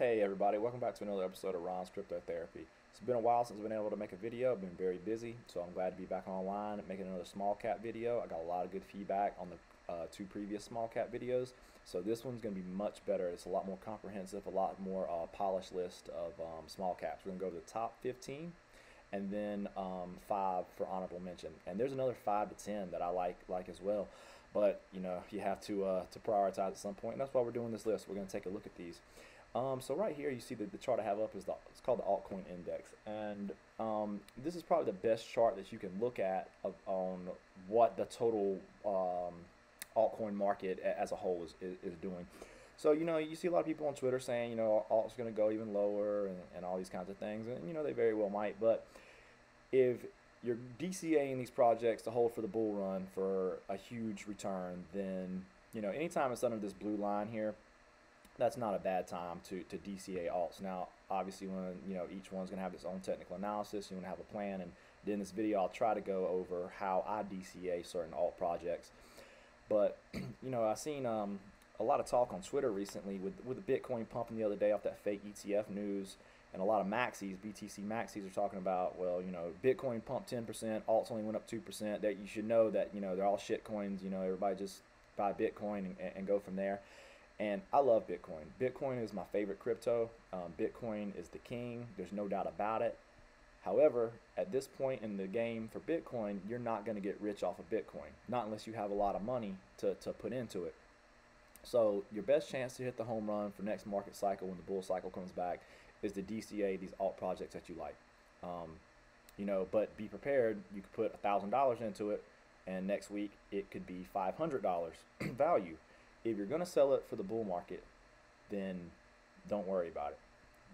Hey everybody, welcome back to another episode of Ron's Crypto Therapy. It's been a while since I've been able to make a video. I've been very busy, so I'm glad to be back online making another small cap video. I got a lot of good feedback on the two previous small cap videos, so this one's going to be much better. It's a lot more comprehensive, a lot more polished list of small caps. We're going to go to the top 15 and then 5 for honorable mention. And there's another 5 to 10 that I like as well. But you know, you have to prioritize at some point, and that's why we're doing this list. We're going to take a look at these. So right here, you see that the chart I have up is it's called the altcoin index, and this is probably the best chart that you can look at on what the total altcoin market as a whole is doing. So you know, you see a lot of people on Twitter saying, you know, alt's going to go even lower and all these kinds of things, and you know, they very well might. But if you're DCAing these projects to hold for the bull run for a huge return, then you know, anytime it's under this blue line here, that's not a bad time to DCA alts. Now, obviously, when you know, each one's gonna have its own technical analysis, you wanna have a plan, and in this video, I'll try to go over how I DCA certain alt projects. But you know, I've seen a lot of talk on Twitter recently with the Bitcoin pumping the other day off that fake ETF news, and a lot of maxis, BTC maxis, are talking about, well, you know, Bitcoin pumped 10%, alts only went up 2%. That you should know that, you know, they're all shit coins. You know, everybody just buy Bitcoin and go from there. And I love Bitcoin. Bitcoin is my favorite crypto. Bitcoin is the king. There's no doubt about it. However, at this point in the game for Bitcoin, you're not going to get rich off of Bitcoin. Not unless you have a lot of money to put into it. So your best chance to hit the home run for next market cycle when the bull cycle comes back is to DCA these alt projects that you like. You know, but be prepared. You could put $1,000 into it, and next week it could be $500 value. If you're going to sell it for the bull market, then don't worry about it.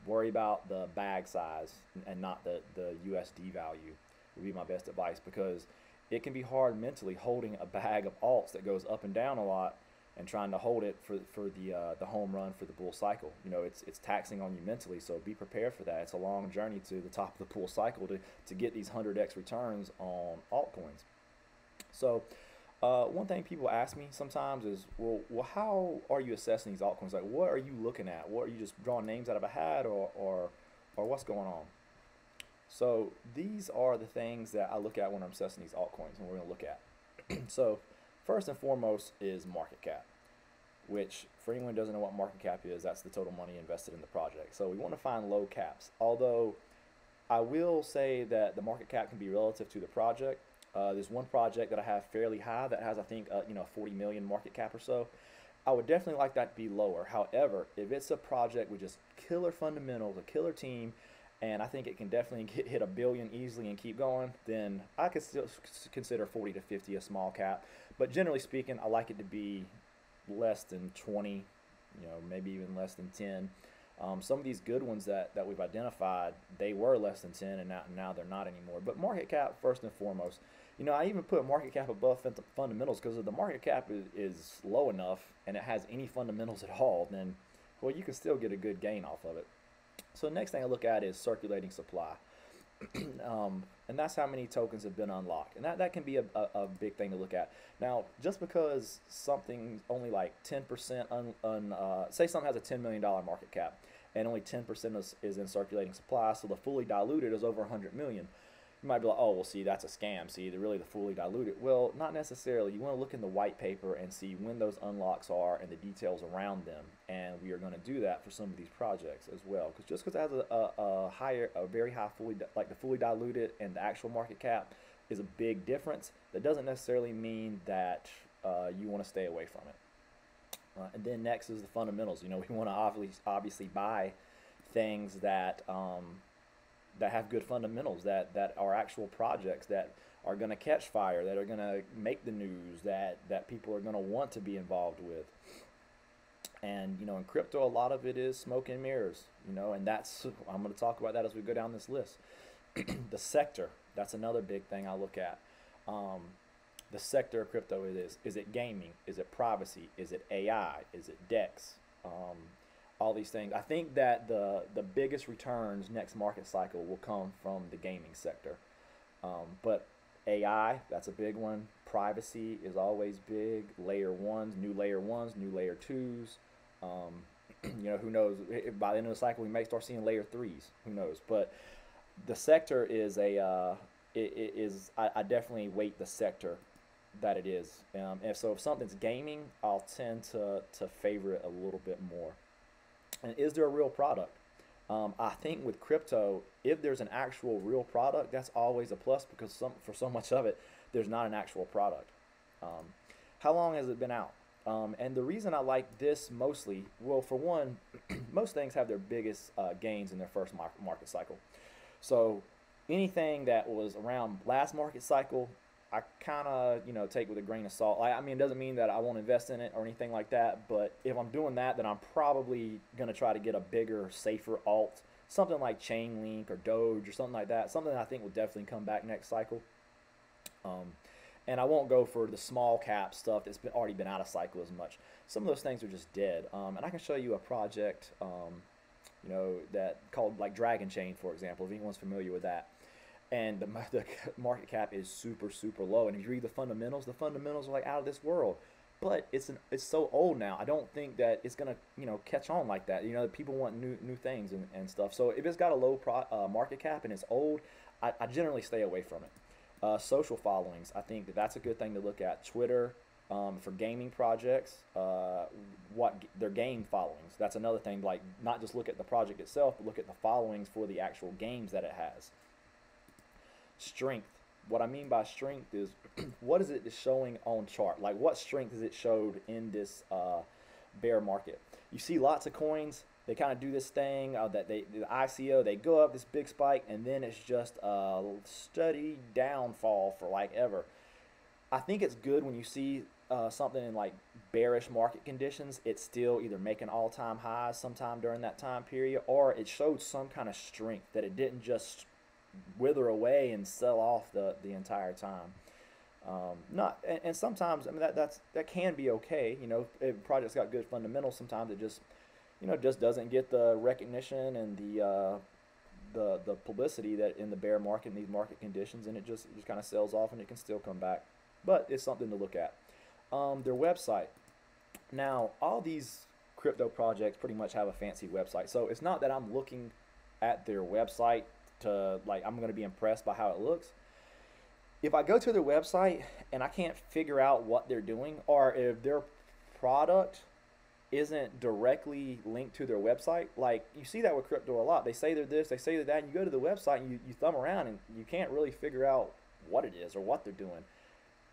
Worry about the bag size and not the USD value would be my best advice, because it can be hard mentally holding a bag of alts that goes up and down a lot and trying to hold it for the home run for the bull cycle. You know, it's taxing on you mentally, so be prepared for that. It's a long journey to the top of the bull cycle to get these 100x returns on altcoins. So one thing people ask me sometimes is, well, how are you assessing these altcoins? Like, what are you looking at? What are you just drawing names out of a hat, or what's going on? So these are the things that I look at when I'm assessing these altcoins, and we're going to look at. So first and foremost is market cap, which for anyone who doesn't know what market cap is, that's the total money invested in the project. So we want to find low caps, although I will say that the market cap can be relative to the project. There's one project that I have fairly high that has, I think, you know, 40 million market cap or so. I would definitely like that to be lower. However, if it's a project with just killer fundamentals, a killer team, and I think it can definitely hit a billion easily and keep going, then I could still consider 40 to 50 a small cap. But generally speaking, I like it to be less than 20, you know, maybe even less than 10. Some of these good ones that we've identified, they were less than 10, and now they're not anymore. But market cap first and foremost. You know, I even put market cap above fundamentals, because if the market cap is low enough and it has any fundamentals at all, then, well, you can still get a good gain off of it. So the next thing I look at is circulating supply. And that's how many tokens have been unlocked. And that can be a big thing to look at. Now, just because something's only like 10% say something has a $10 million market cap and only 10% is in circulating supply, so the fully diluted is over 100 million. You might be like, oh, well, see, that's a scam. See, they're really the fully diluted. Well, not necessarily. You want to look in the white paper and see when those unlocks are and the details around them. And we are going to do that for some of these projects as well. Because just because it has a very high the fully diluted and the actual market cap is a big difference, that doesn't necessarily mean that you want to stay away from it. And then next is the fundamentals. You know, we want to obviously buy things that have good fundamentals, that are actual projects that are going to catch fire, that are going to make the news, that people are going to want to be involved with. And you know, in crypto, a lot of it is smoke and mirrors, you know, and that's, I'm going to talk about that as we go down this list. The sector, that's another big thing I look at. The sector of crypto is it gaming? Is it privacy? Is it AI? Is it DEX? All these things. I think that the biggest returns next market cycle will come from the gaming sector. But AI, that's a big one. Privacy is always big. Layer 1s, new layer 2s. you know, who knows? By the end of the cycle, we may start seeing layer threes. Who knows? But the sector is a I definitely weight the sector that it is. And so if something's gaming, I'll tend to favor it a little bit more. And is there a real product? I think with crypto, if there's an actual real product, that's always a plus, because for so much of it, there's not an actual product. How long has it been out? And the reason I like this mostly, well, for one, most things have their biggest gains in their first market cycle. So anything that was around last market cycle, I kind of, you know, take with a grain of salt. I mean, it doesn't mean that I won't invest in it or anything like that, but if I'm doing that, then I'm probably going to try to get a bigger, safer alt, something like Chainlink or Doge or something like that, something that I think will definitely come back next cycle. And I won't go for the small cap stuff that's already been out of cycle as much. Some of those things are just dead. And I can show you a project, you know, that called like Dragon Chain, for example, if anyone's familiar with that. And the market cap is super, super low. And if you read the fundamentals are like out of this world. But it's so old now. I don't think that it's gonna, you know, catch on like that. You know, people want new things and stuff. So if it's got a low market cap and it's old, I generally stay away from it. Social followings, I think that's a good thing to look at. Twitter for gaming projects, what their game followings. That's another thing. Like, not just look at the project itself, but look at the followings for the actual games that it has. Strength. What I mean by strength is what is it showing on chart? Like, what strength is it showed in this bear market? You see lots of coins. They kind of do this thing that the ICO, they go up this big spike, and then it's just a steady downfall for like ever. I think it's good when you see something in like bearish market conditions. It's still either making all-time highs sometime during that time period, or it showed some kind of strength, that it didn't just wither away and sell off the entire time. And sometimes, I mean, that can be okay. You know, if a project's got good fundamentals, sometimes it just, you know, just doesn't get the recognition and the publicity that in the bear market and these market conditions, and it just kind of sells off, and it can still come back. But it's something to look at. Their website. Now, all these crypto projects pretty much have a fancy website, so it's not that I'm looking at their website to, like, I'm going to be impressed by how it looks. If I go to their website and I can't figure out what they're doing, or if their product isn't directly linked to their website, like you see that with crypto a lot. They say they're this, they say they're that, and you go to the website and you thumb around and you can't really figure out what it is or what they're doing.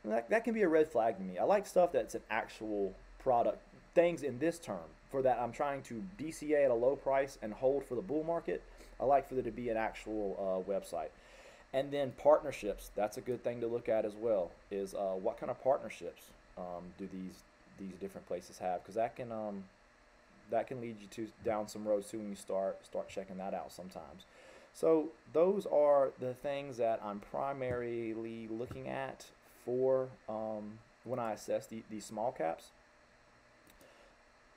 That can be a red flag to me. I like stuff that's an actual product, things in this term, for that I'm trying to DCA at a low price and hold for the bull market. I like for there to be an actual website. And then partnerships, that's a good thing to look at as well, is what kind of partnerships do these different places have, because that can lead you to down some roads too when you start checking that out sometimes. So those are the things that I'm primarily looking at for when I assess these small caps.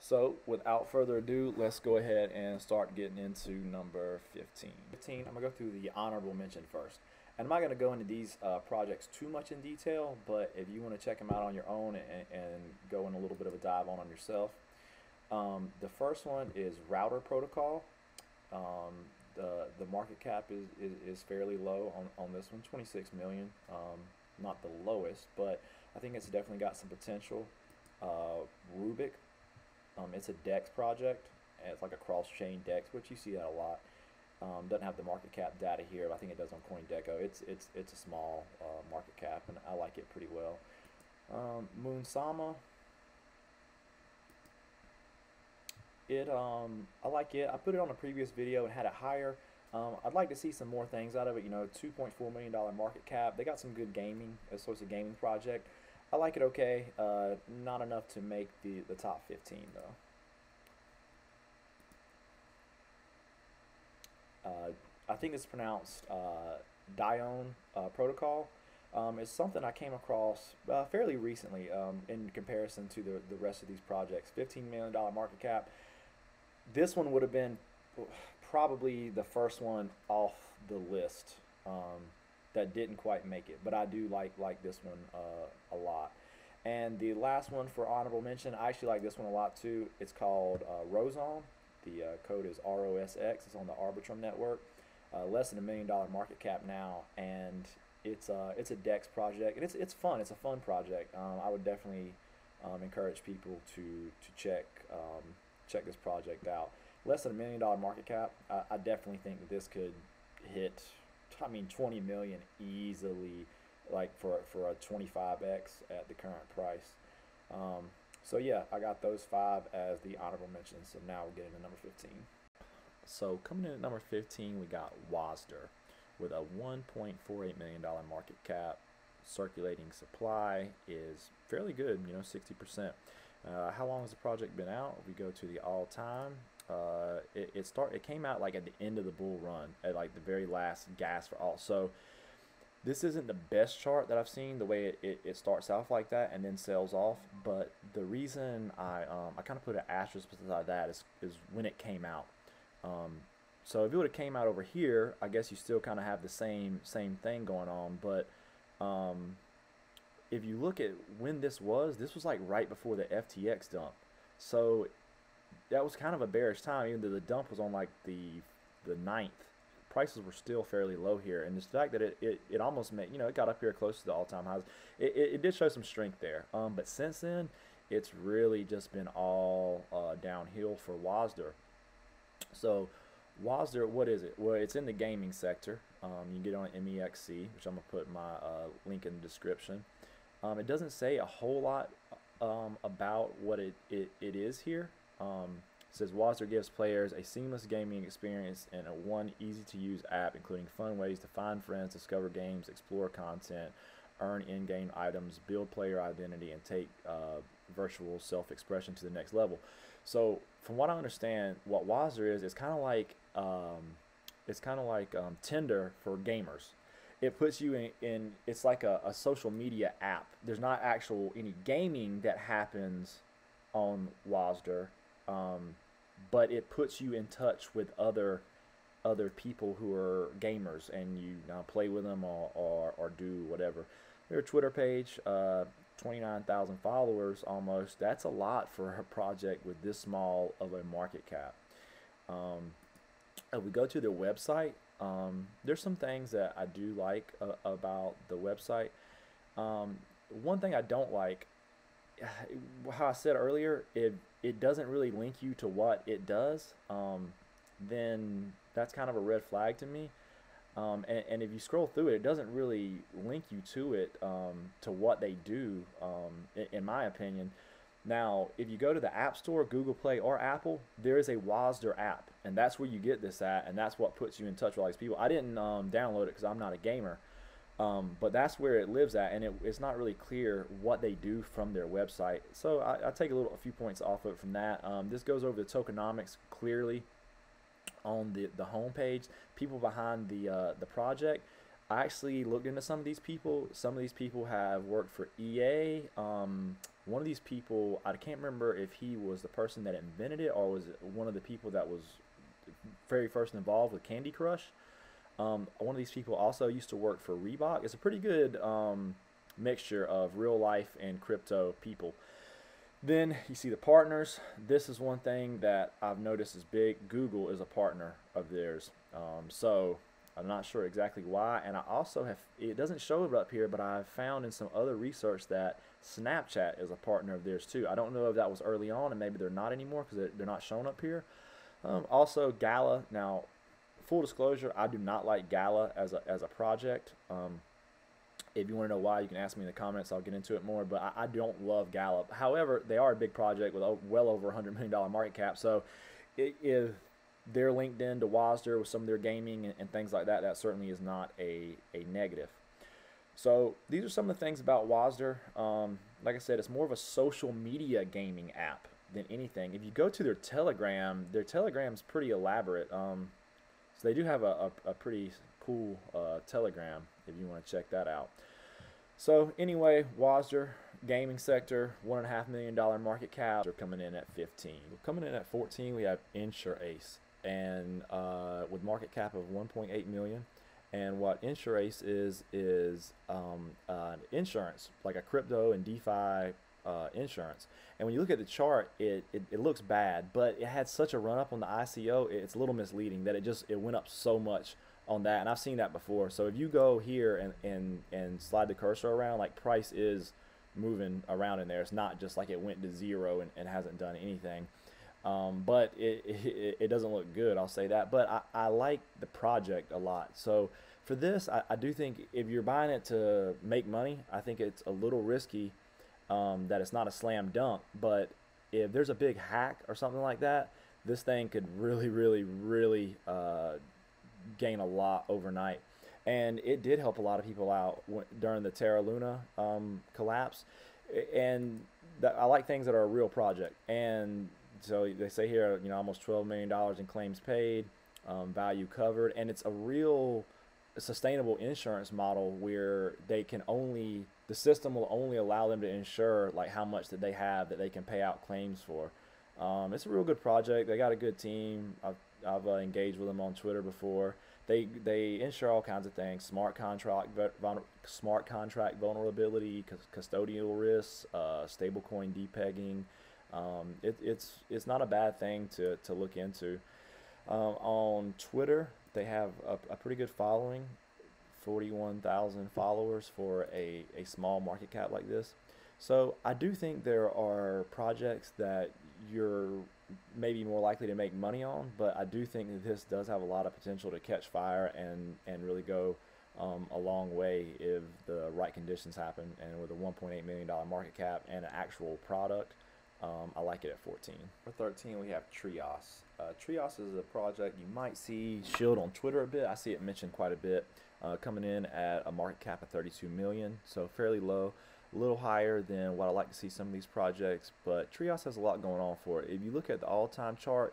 So without further ado, let's go ahead and start getting into number 15. I'm going to go through the honorable mention first. And I'm not going to go into these projects too much in detail, but if you want to check them out on your own and go in a little bit of a dive on yourself. The first one is Router Protocol. The market cap is fairly low on this one, 26 million. Not the lowest, but I think it's definitely got some potential. Rubik. It's a DEX project, and it's like a cross-chain DEX, which you see that a lot. Doesn't have the market cap data here, but I think it does on CoinDeco. It's a small market cap, and I like it pretty well. Moonsama, I like it. I put it on a previous video and had it higher. I'd like to see some more things out of it. You know, $2.4 million market cap. They got some good gaming, so it's a gaming project. I like it okay. Not enough to make the top 15 though. I think it's pronounced Dione Protocol. It's something I came across fairly recently in comparison to the rest of these projects. $15 million market cap. This one would have been probably the first one off the list that didn't quite make it, but I do like this one a lot. And the last one for honorable mention, I actually like this one a lot too. It's called Rozone. The code is ROSX. It's on the Arbitrum network. Less than $1 million market cap now, and it's a DEX project, and it's fun. It's a fun project. I would definitely encourage people to check this project out. Less than $1 million market cap. I definitely think that this could hit, I mean, 20 million easily, like for a 25x at the current price. So yeah, I got those 5 as the honorable mentions. So now we're getting to number 15. So coming in at number 15, we got Wasder with a $1.48 million market cap. Circulating supply is fairly good, you know, 60%. How long has the project been out? We go to the all time. It came out like at the end of the bull run, at like the very last gas for all. So this isn't the best chart that I've seen, the way it starts off like that and then sells off. But the reason I kind of put an asterisk beside that is when it came out. So if it would have came out over here, I guess you still kind of have the same thing going on. But if you look at when this was like right before the FTX dump. So that was kind of a bearish time, even though the dump was on like the 9th. Prices were still fairly low here, and the fact that it almost made, you know, it got up here close to the all-time highs. It did show some strength there, but since then it's really just been all downhill for Wasder. So Wasder, what is it? Well, it's in the gaming sector. You can get on MEXC, which I'm gonna put my link in the description. It doesn't say a whole lot about what it is here. It says Wasder gives players a seamless gaming experience and one easy-to-use app, including fun ways to find friends, discover games, explore content, earn in-game items, build player identity, and take virtual self-expression to the next level. So, from what I understand, what Wasder is, it's kind of like Tinder for gamers. It puts you in it's like a social media app. There's not any gaming that happens on Wasder. But it puts you in touch with other people who are gamers, and you play with them or do whatever. Their Twitter page, 29,000 followers almost. That's a lot for a project with this small of a market cap. If we go to their website, there's some things that I do like about the website. One thing I don't like, how I said earlier, if it doesn't really link you to what it does, then that's kind of a red flag to me. And if you scroll through it, it doesn't really link you to it, to what they do, in my opinion. Now, if you go to the App Store, Google Play, or Apple, there is a Wasder app, and that's where you get this at, and that's what puts you in touch with all these people. I didn't download it because I'm not a gamer. But that's where it lives at, and it's not really clear what they do from their website. So I take a few points off of it from that. This goes over the tokenomics clearly on the homepage. People behind the project. I actually looked into some of these people. Some of these people have worked for EA. One of these people, I can't remember if he was the person that invented it or was one of the people that was very first involved with Candy Crush. One of these people also used to work for Reebok. It's a pretty good mixture of real life and crypto people. Then you see the partners. This is one thing that I've noticed is big. Google is a partner of theirs. So I'm not sure exactly why. And I also have, it doesn't show it up here, but I've found in some other research that Snapchat is a partner of theirs too. I don't know if that was early on and maybe they're not anymore because they're not shown up here. Also Gala. Now, full disclosure, I do not like Gala as a project. If you want to know why, you can ask me in the comments. I'll get into it more, but I don't love Gala. However, they are a big project with well over $100 million market cap, so if they're linked in to Wasder with some of their gaming and things like that, that certainly is not a negative. So these are some of the things about Wasder. Like I said, it's more of a social media gaming app than anything. If you go to their Telegram's pretty elaborate. So they do have a pretty cool Telegram if you want to check that out. So anyway, Wasder, gaming sector, $1.5 million market cap. They're coming in at 15. We're coming in at 14. We have Insurace, and with market cap of 1.8 million. And what Insurace is an insurance, like a crypto and DeFi insurance. And when you look at the chart, it looks bad, but it had such a run up on the ICO, it's a little misleading that it went up so much on that. And I've seen that before. So if you go here and slide the cursor around, like price is moving around in there. It's not just like it went to zero and hasn't done anything. But it doesn't look good, I'll say that. But I like the project a lot. So for this, I do think if you're buying it to make money, I think it's a little risky that it's not a slam dunk. But if there's a big hack or something like that, this thing could really, really, really gain a lot overnight. And it did help a lot of people out during the Terra Luna collapse. And I like things that are a real project. And so they say here, you know, almost $12 million in claims paid, value covered. And it's a real sustainable insurance model where they can only, the system will only allow them to insure like how much that they have that they can pay out claims for. It's a real good project. They got a good team. I've engaged with them on Twitter before. They insure all kinds of things: smart contract vulnerability, custodial risks, stablecoin depegging. It's not a bad thing to look into. On Twitter, they have a pretty good following, 41,000 followers for a small market cap like this. So I do think there are projects that you're maybe more likely to make money on, but I do think that this does have a lot of potential to catch fire and really go a long way if the right conditions happen. And with a $1.8 million market cap and an actual product, I like it at 14. For 13, we have Trias. Trias is a project you might see shield on Twitter a bit. I see it mentioned quite a bit, coming in at a market cap of 32 million, so fairly low, a little higher than what I like to see some of these projects, but Trias has a lot going on for it. If you look at the all-time chart,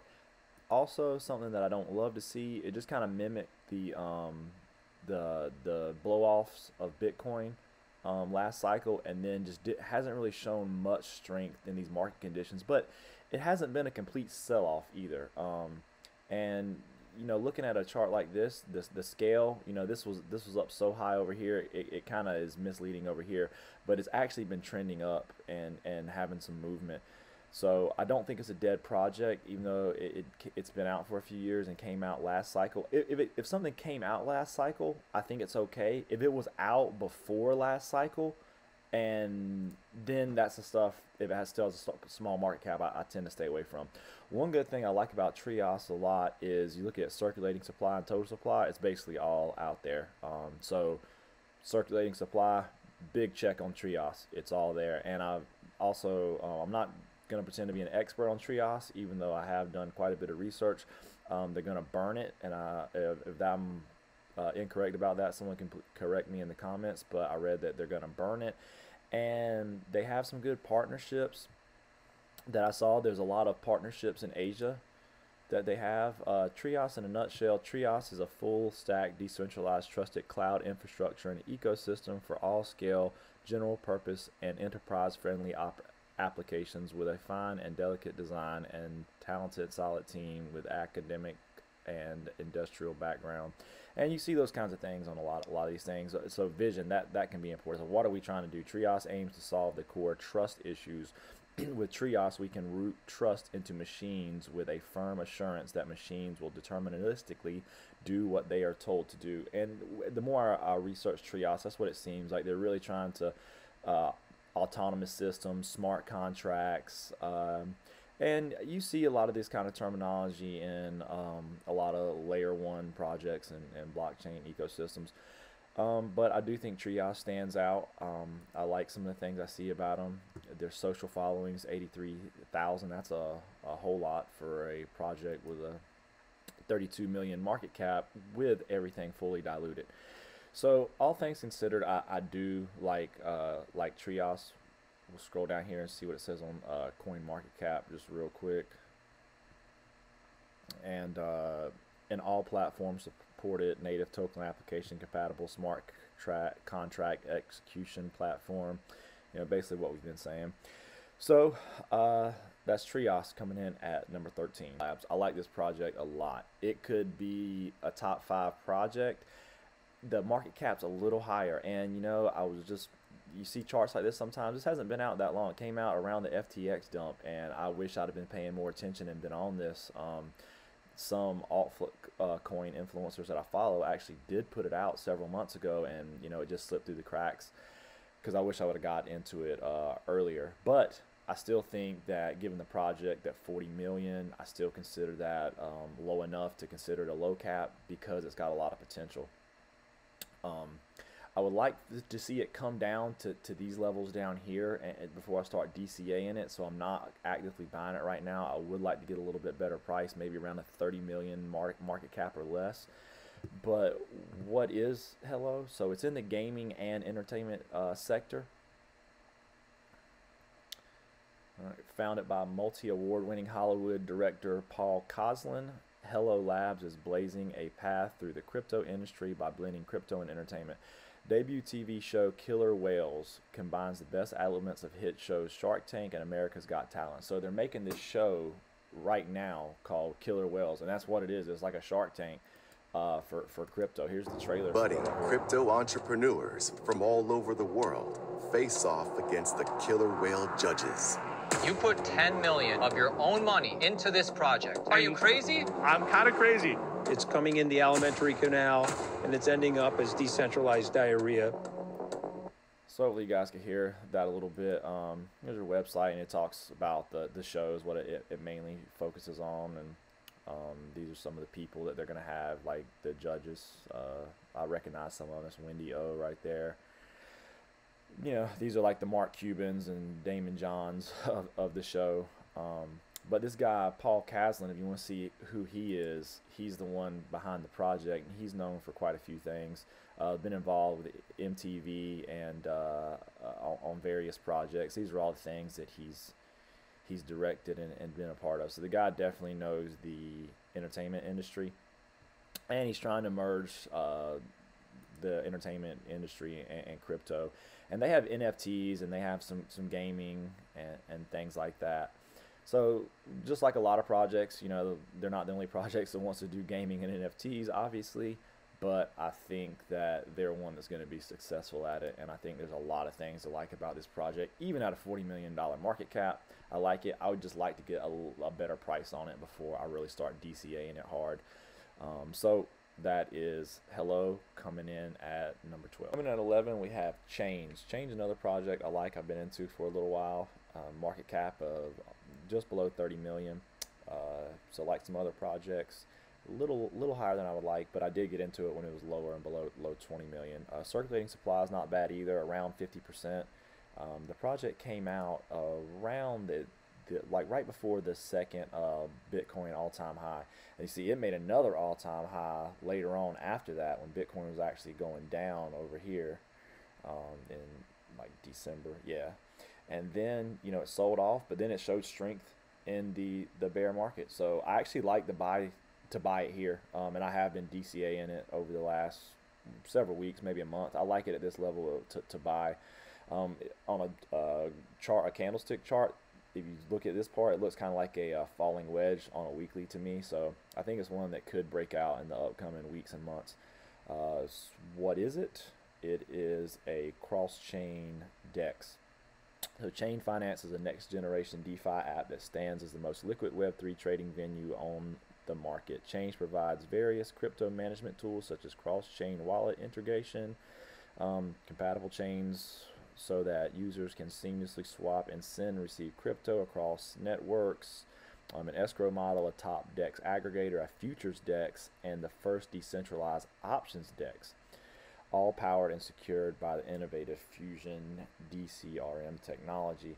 also something that I don't love to see, it just kind of mimicked the blow-offs of Bitcoin last cycle, and then just hasn't really shown much strength in these market conditions. But it hasn't been a complete sell-off either. And you know, looking at a chart like this, the scale, you know, this was up so high over here, it kind of is misleading over here, but it's actually been trending up and having some movement. So I don't think it's a dead project, even though it's been out for a few years and came out last cycle. If something came out last cycle, I think it's okay. If it was out before last cycle, and then that's the stuff, if it still has a small market cap, I tend to stay away from. One good thing I like about Trias a lot is you look at circulating supply and total supply, it's basically all out there. So circulating supply, big check on Trias. It's all there. And I've also, I'm not going to pretend to be an expert on Trias, even though I have done quite a bit of research. They're going to burn it, and if I'm incorrect about that, someone can correct me in the comments, but I read that they're going to burn it. And they have some good partnerships that I saw. There's a lot of partnerships in Asia that they have. Trias, in a nutshell, Trias is a full-stack, decentralized, trusted cloud infrastructure and ecosystem for all-scale, general-purpose, and enterprise-friendly applications with a fine and delicate design and talented solid team with academic and industrial background. And you see those kinds of things on a lot of these things. So vision, that can be important. So what are we trying to do? Trias aims to solve the core trust issues. With Trias, we can root trust into machines with a firm assurance that machines will deterministically do what they are told to do. And the more I research Trias, that's what it seems like. They're really trying to autonomous systems, smart contracts, and you see a lot of this kind of terminology in a lot of layer one projects and blockchain ecosystems. But I do think Trias stands out. I like some of the things I see about them. Their social followings, 83,000. That's a whole lot for a project with a 32 million market cap with everything fully diluted. So all things considered, I do like Trias. We'll scroll down here and see what it says on CoinMarketCap just real quick. And in all platforms supported, native token application compatible, smart contract execution platform. You know, basically what we've been saying. So that's Trias coming in at number 13. I like this project a lot. It could be a top 5 project. The market cap's a little higher, and you know, I was just you see charts like this sometimes. This hasn't been out that long. It came out around the FTX dump, and I wish I'd have been paying more attention and been on this. Some altcoin influencers that I follow actually did put it out several months ago, and you know, it just slipped through the cracks because I wish I would have got into it earlier. But I still think that given the project, that 40 million, I still consider that low enough to consider it a low cap because it's got a lot of potential. I would like to see it come down to these levels down here and before I start DCAing it, so I'm not actively buying it right now. I would like to get a little bit better price, maybe around a 30 million market cap or less. But what is Hello? So it's in the gaming and entertainment sector. Founded by multi-award-winning Hollywood director Paul Kaslin, Hello Labs is blazing a path through the crypto industry by blending crypto and entertainment. Debut TV show Killer Whales combines the best elements of hit shows Shark Tank and America's Got Talent. So they're making this show right now called Killer Whales, and that's what it is. It's like a Shark Tank for crypto. Here's the trailer. Budding crypto entrepreneurs from all over the world face off against the Killer Whale judges. You put 10 million of your own money into this project. Are you crazy? I'm kind of crazy. It's coming in the alimentary canal, and it's ending up as decentralized diarrhea. So hopefully you guys can hear that a little bit. Here's your website, and it talks about the shows, what it mainly focuses on, and these are some of the people that they're going to have, like the judges. I recognize some of them. It's Wendy O right there. You know, these are like the Mark Cubans and Damon Johns of the show. But this guy, Paul Kaslin, if you want to see who he is, he's the one behind the project. And he's known for quite a few things. Been involved with MTV and on various projects. These are all the things that he's directed and been a part of. So the guy definitely knows the entertainment industry. And he's trying to merge the entertainment industry and crypto, and they have NFTs and they have some gaming and things like that. So just like a lot of projects, you know, they're not the only projects that wants to do gaming and NFTs, obviously, but I think that they're one that's going to be successful at it, and I think there's a lot of things to like about this project. Even at a $40 million market cap, I like it. I would just like to get a better price on it before I really start DCAing it hard. So that is Hello coming in at number 12. Coming in at 11, we have Chainge. Chainge, another project I like. I've been into for a little while. Market cap of just below 30 million. So like some other projects, a little higher than I would like, but I did get into it when it was lower and below 20 million. Circulating supply is not bad either, around 50%. The project came out around like right before the second Bitcoin all-time high, and you see it made another all-time high later on after that when Bitcoin was actually going down over here in like December, yeah. And then, you know, it sold off, but then it showed strength in the bear market. So I actually like the buy it here, and I have been DCAing it over the last several weeks, maybe a month. I like it at this level to buy. On a candlestick chart, if you look at this part, it looks kind of like a falling wedge on a weekly to me. So I think it's one that could break out in the upcoming weeks and months. What is it? It is a cross-chain DEX. So Chain Finance is a next-generation DeFi app that stands as the most liquid Web3 trading venue on the market. Chainge provides various crypto management tools such as cross-chain wallet integration, compatible chains, so that users can seamlessly swap and send and receive crypto across networks, an escrow model, a top DEX aggregator, a futures DEX, and the first decentralized options DEX, all powered and secured by the innovative Fusion DCRM technology.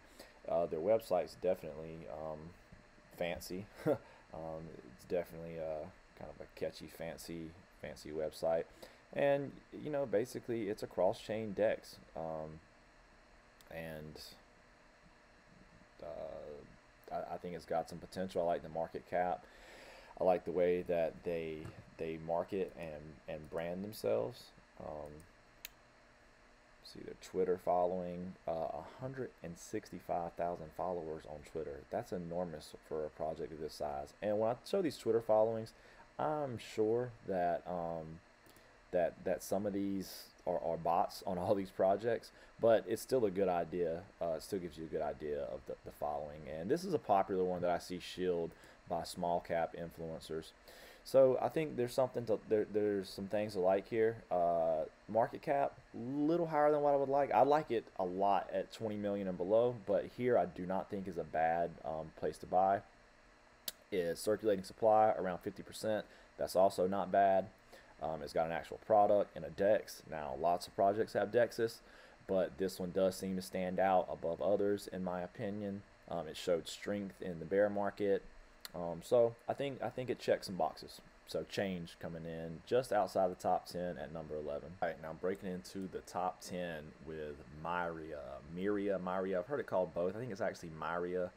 Their website's definitely fancy. It's definitely kind of a catchy, fancy website. And, you know, basically it's a cross-chain DEX. I think it's got some potential. I like the market cap. I like the way that they market and brand themselves. See their Twitter following, 165,000 followers on Twitter. That's enormous for a project of this size. And when I show these Twitter followings, I'm sure that that some of these are bots on all these projects, but it's still a good idea. It still gives you a good idea of the following. And this is a popular one that I see shielded by small cap influencers. So I think there's something to, there's some things to like here. Market cap, a little higher than what I would like. I like it a lot at 20 million and below, but here I do not think is a bad place to buy. Is circulating supply around 50%. That's also not bad. It's got an actual product and a DEX. Now, lots of projects have DEXs, but this one does seem to stand out above others, in my opinion. It showed strength in the bear market. So I think it checks some boxes. So Chainge coming in just outside the top 10 at number 11. All right, now breaking into the top 10 with Myria. I've heard it called both. I think it's actually Myria.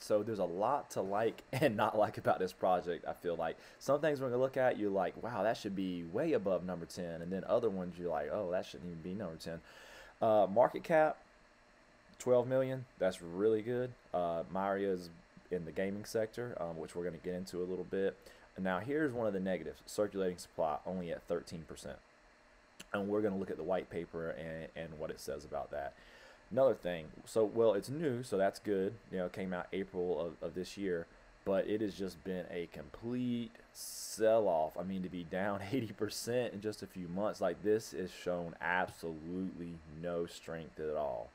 So there's a lot to like and not like about this project. I feel like some things we're gonna look at, you're like, wow, that should be way above number 10, and then other ones you're like, oh, that shouldn't even be number 10. Market cap 12 million. That's really good. Myria's in the gaming sector, which we're gonna get into a little bit. Now here's one of the negatives: circulating supply only at 13%, and we're gonna look at the white paper and what it says about that. Another thing, so, well, it's new, so that's good. You know, it came out April of this year, but it has just been a complete sell-off. I mean, to be down 80% in just a few months, like, this is shown absolutely no strength at all.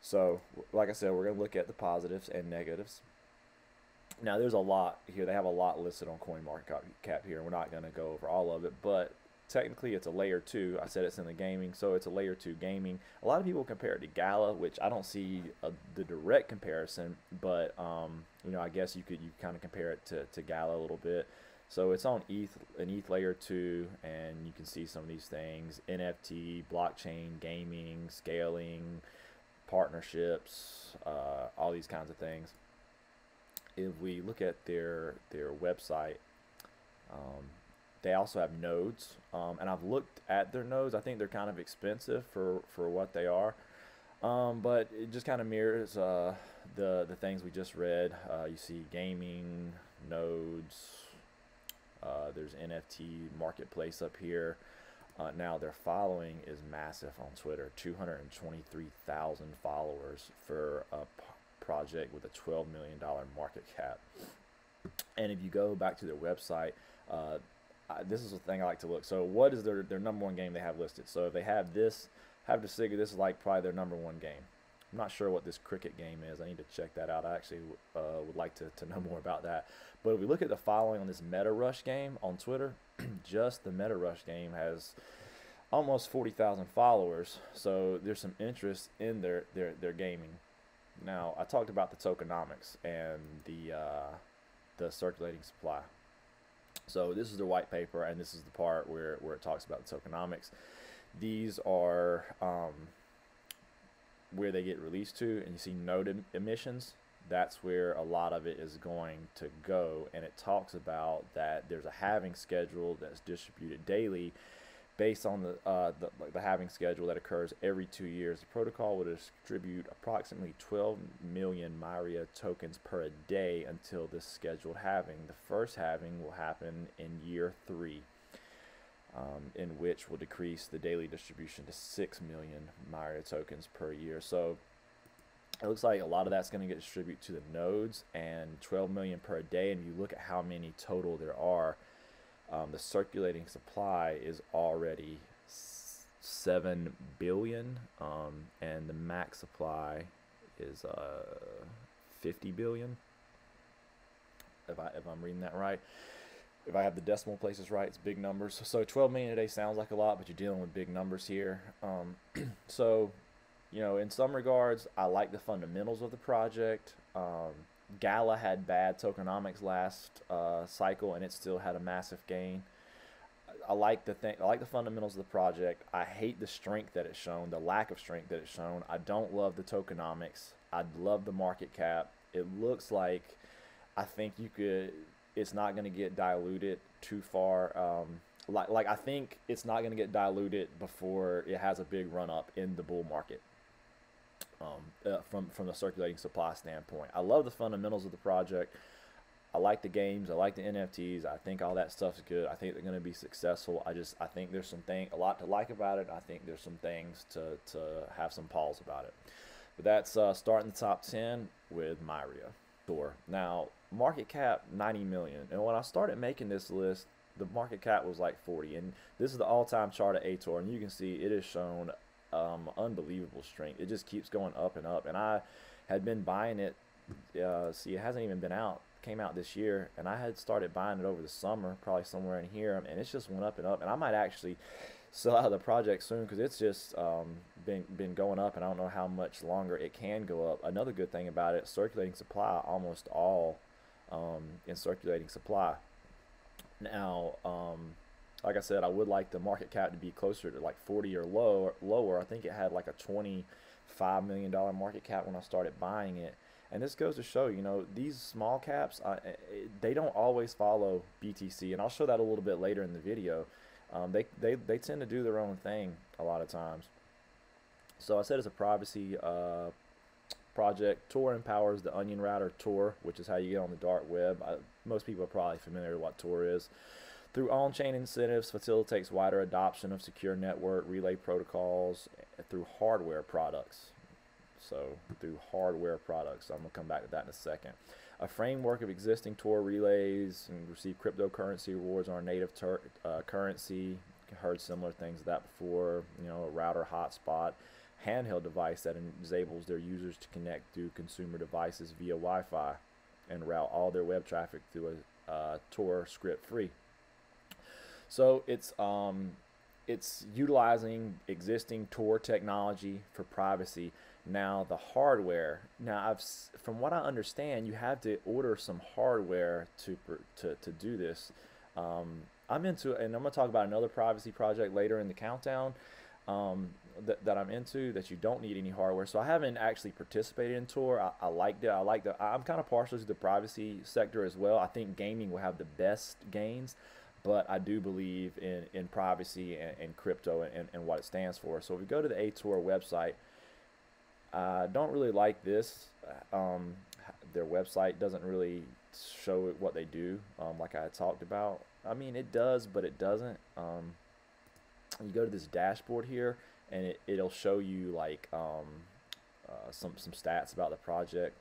So, like I said, we're going to look at the positives and negatives. Now, there's a lot here. They have a lot listed on CoinMarketCap here. We're not going to go over all of it, but technically it's a layer 2. I said it's in the gaming, so it's a layer 2 gaming. A lot of people compare it to Gala, which I don't see the direct comparison, but you know, I guess you kind of compare it to Gala a little bit. So it's on ETH, an ETH layer 2, and you can see some of these things: NFT, blockchain, gaming, scaling, partnerships, all these kinds of things. If we look at their website, they also have nodes, and I've looked at their nodes. I think they're kind of expensive for what they are, but it just kind of mirrors the things we just read. You see gaming, nodes, there's NFT marketplace up here. Now their following is massive on Twitter, 223,000 followers for a project with a $12 million market cap. And if you go back to their website, this is the thing I like to look. So what is their number one game they have listed? So if they have this, have to figure this is like probably their number one game. I'm not sure what this cricket game is. I need to check that out. I actually would like to know more about that. But if we look at the following on this Meta Rush game on Twitter, just the Meta Rush game has almost 40,000 followers. So there's some interest in their gaming. Now, I talked about the tokenomics and the circulating supply. So this is the white paper, and this is the part where it talks about the tokenomics. These are where they get released to, and you see node emissions. That's where a lot of it is going to go, and it talks about that there's a halving schedule that's distributed daily based on the halving schedule that occurs every 2 years. The protocol will distribute approximately 12 million Myria tokens per day until this scheduled halving. The first halving will happen in year 3, in which will decrease the daily distribution to 6 million Myria tokens per year. So it looks like a lot of that's going to get distributed to the nodes, and 12 million per day, and you look at how many total there are. The circulating supply is already 7 billion, and the max supply is 50 billion, if I'm reading that right. If I have the decimal places right, it's big numbers. So 12 million a day sounds like a lot, but you're dealing with big numbers here. So, you know, in some regards, I like the fundamentals of the project. Gala had bad tokenomics last cycle, and it still had a massive gain. I like the thing. I like the fundamentals of the project. I hate the strength that it's shown, the lack of strength that it's shown. I don't love the tokenomics. I love the market cap. It looks like, I think you could. It's not going to get diluted too far. Like I think it's not going to get diluted before it has a big run up in the bull market. From the circulating supply standpoint, I love the fundamentals of the project. I like the games. I like the NFTs. I think all that stuff's good. I think they're going to be successful. I think there's a lot to like about it. I think there's some things to have some pause about it. But that's starting the top 10 with Myria. Tor. Now, market cap, 90 million. And when I started making this list, the market cap was like 40. And this is the all-time chart of Ator. And you can see it has shown unbelievable strength. It just keeps going up and up. And I had been buying it. See, it hasn't even been out. Came out this year, and I had started buying it over the summer, probably somewhere in here, and it's just went up. And I might actually sell out of the project soon because it's just been going up, and I don't know how much longer it can go up. Another good thing about it, circulating supply, almost all in circulating supply. Now, like I said, I would like the market cap to be closer to like 40 or lower. I think it had like a $25 million market cap when I started buying it. And this goes to show, you know, these small caps, they don't always follow BTC. And I'll show that a little bit later in the video. They tend to do their own thing a lot of times. So I said it's a privacy project. Tor empowers the onion router Tor, which is how you get on the dark web. Most people are probably familiar with what Tor is. Through on-chain incentives, facilitates wider adoption of secure network relay protocols through hardware products. So through hardware products, I'm gonna come back to that in a second. A framework of existing Tor relays and receive cryptocurrency rewards on our native currency. Heard similar things to that before. You know, a router hotspot, handheld device that enables their users to connect through consumer devices via Wi-Fi and route all their web traffic through a Tor script-free. So it's utilizing existing Tor technology for privacy. Now the hardware. Now from what I understand, you have to order some hardware to do this. I'm into, and I'm gonna talk about another privacy project later in the countdown that I'm into, that you don't need any hardware. So I haven't actually participated in Tor. I liked it. I'm kind of partial to the privacy sector as well. I think gaming will have the best gains. But I do believe in privacy and crypto and what it stands for. So if we go to the Ator website, I don't really like this. Their website doesn't really show what they do, like I had talked about. I mean, it does, but it doesn't. You go to this dashboard here, and it'll show you like some stats about the project.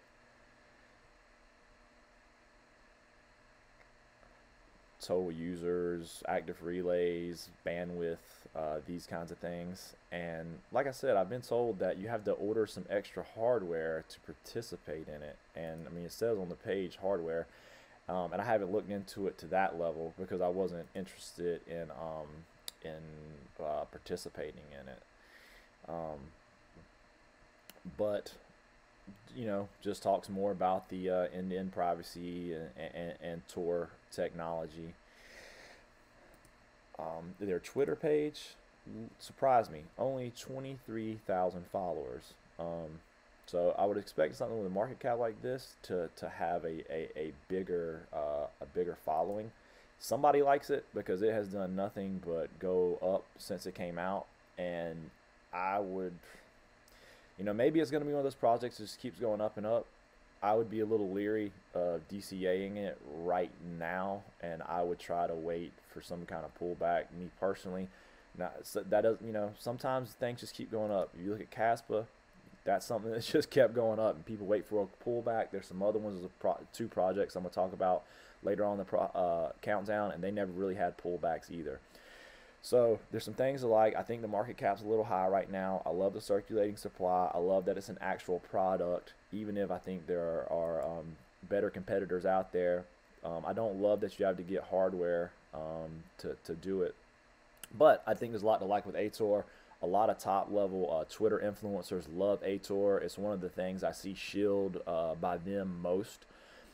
Total users, active relays, bandwidth, these kinds of things. And like I said, I've been told that you have to order some extra hardware to participate in it. And I mean, it says on the page hardware, and I haven't looked into it to that level because I wasn't interested in participating in it. But you know, just talks more about the end-to-end privacy and Tor technology. Their Twitter page surprised me. Only 23,000 followers. So I would expect something with a market cap like this to have a bigger following. Somebody likes it because it has done nothing but go up since it came out, and I would. You know, maybe it's going to be one of those projects that just keeps going up and up. I would be a little leery of DCAing it right now, and I would try to wait for some kind of pullback. Me personally, not, so that doesn't. You know, sometimes things just keep going up. You look at Caspa, that's something that's just kept going up, and people wait for a pullback. There's some other ones. There's two projects I'm going to talk about later on the countdown, and they never really had pullbacks either. So there's some things to like. I think the market cap's a little high right now. I love the circulating supply. I love that it's an actual product, even if I think there are better competitors out there. I don't love that you have to get hardware to do it. But I think there's a lot to like with Ator. A lot of top-level Twitter influencers love Ator. It's one of the things I see shielded by them most.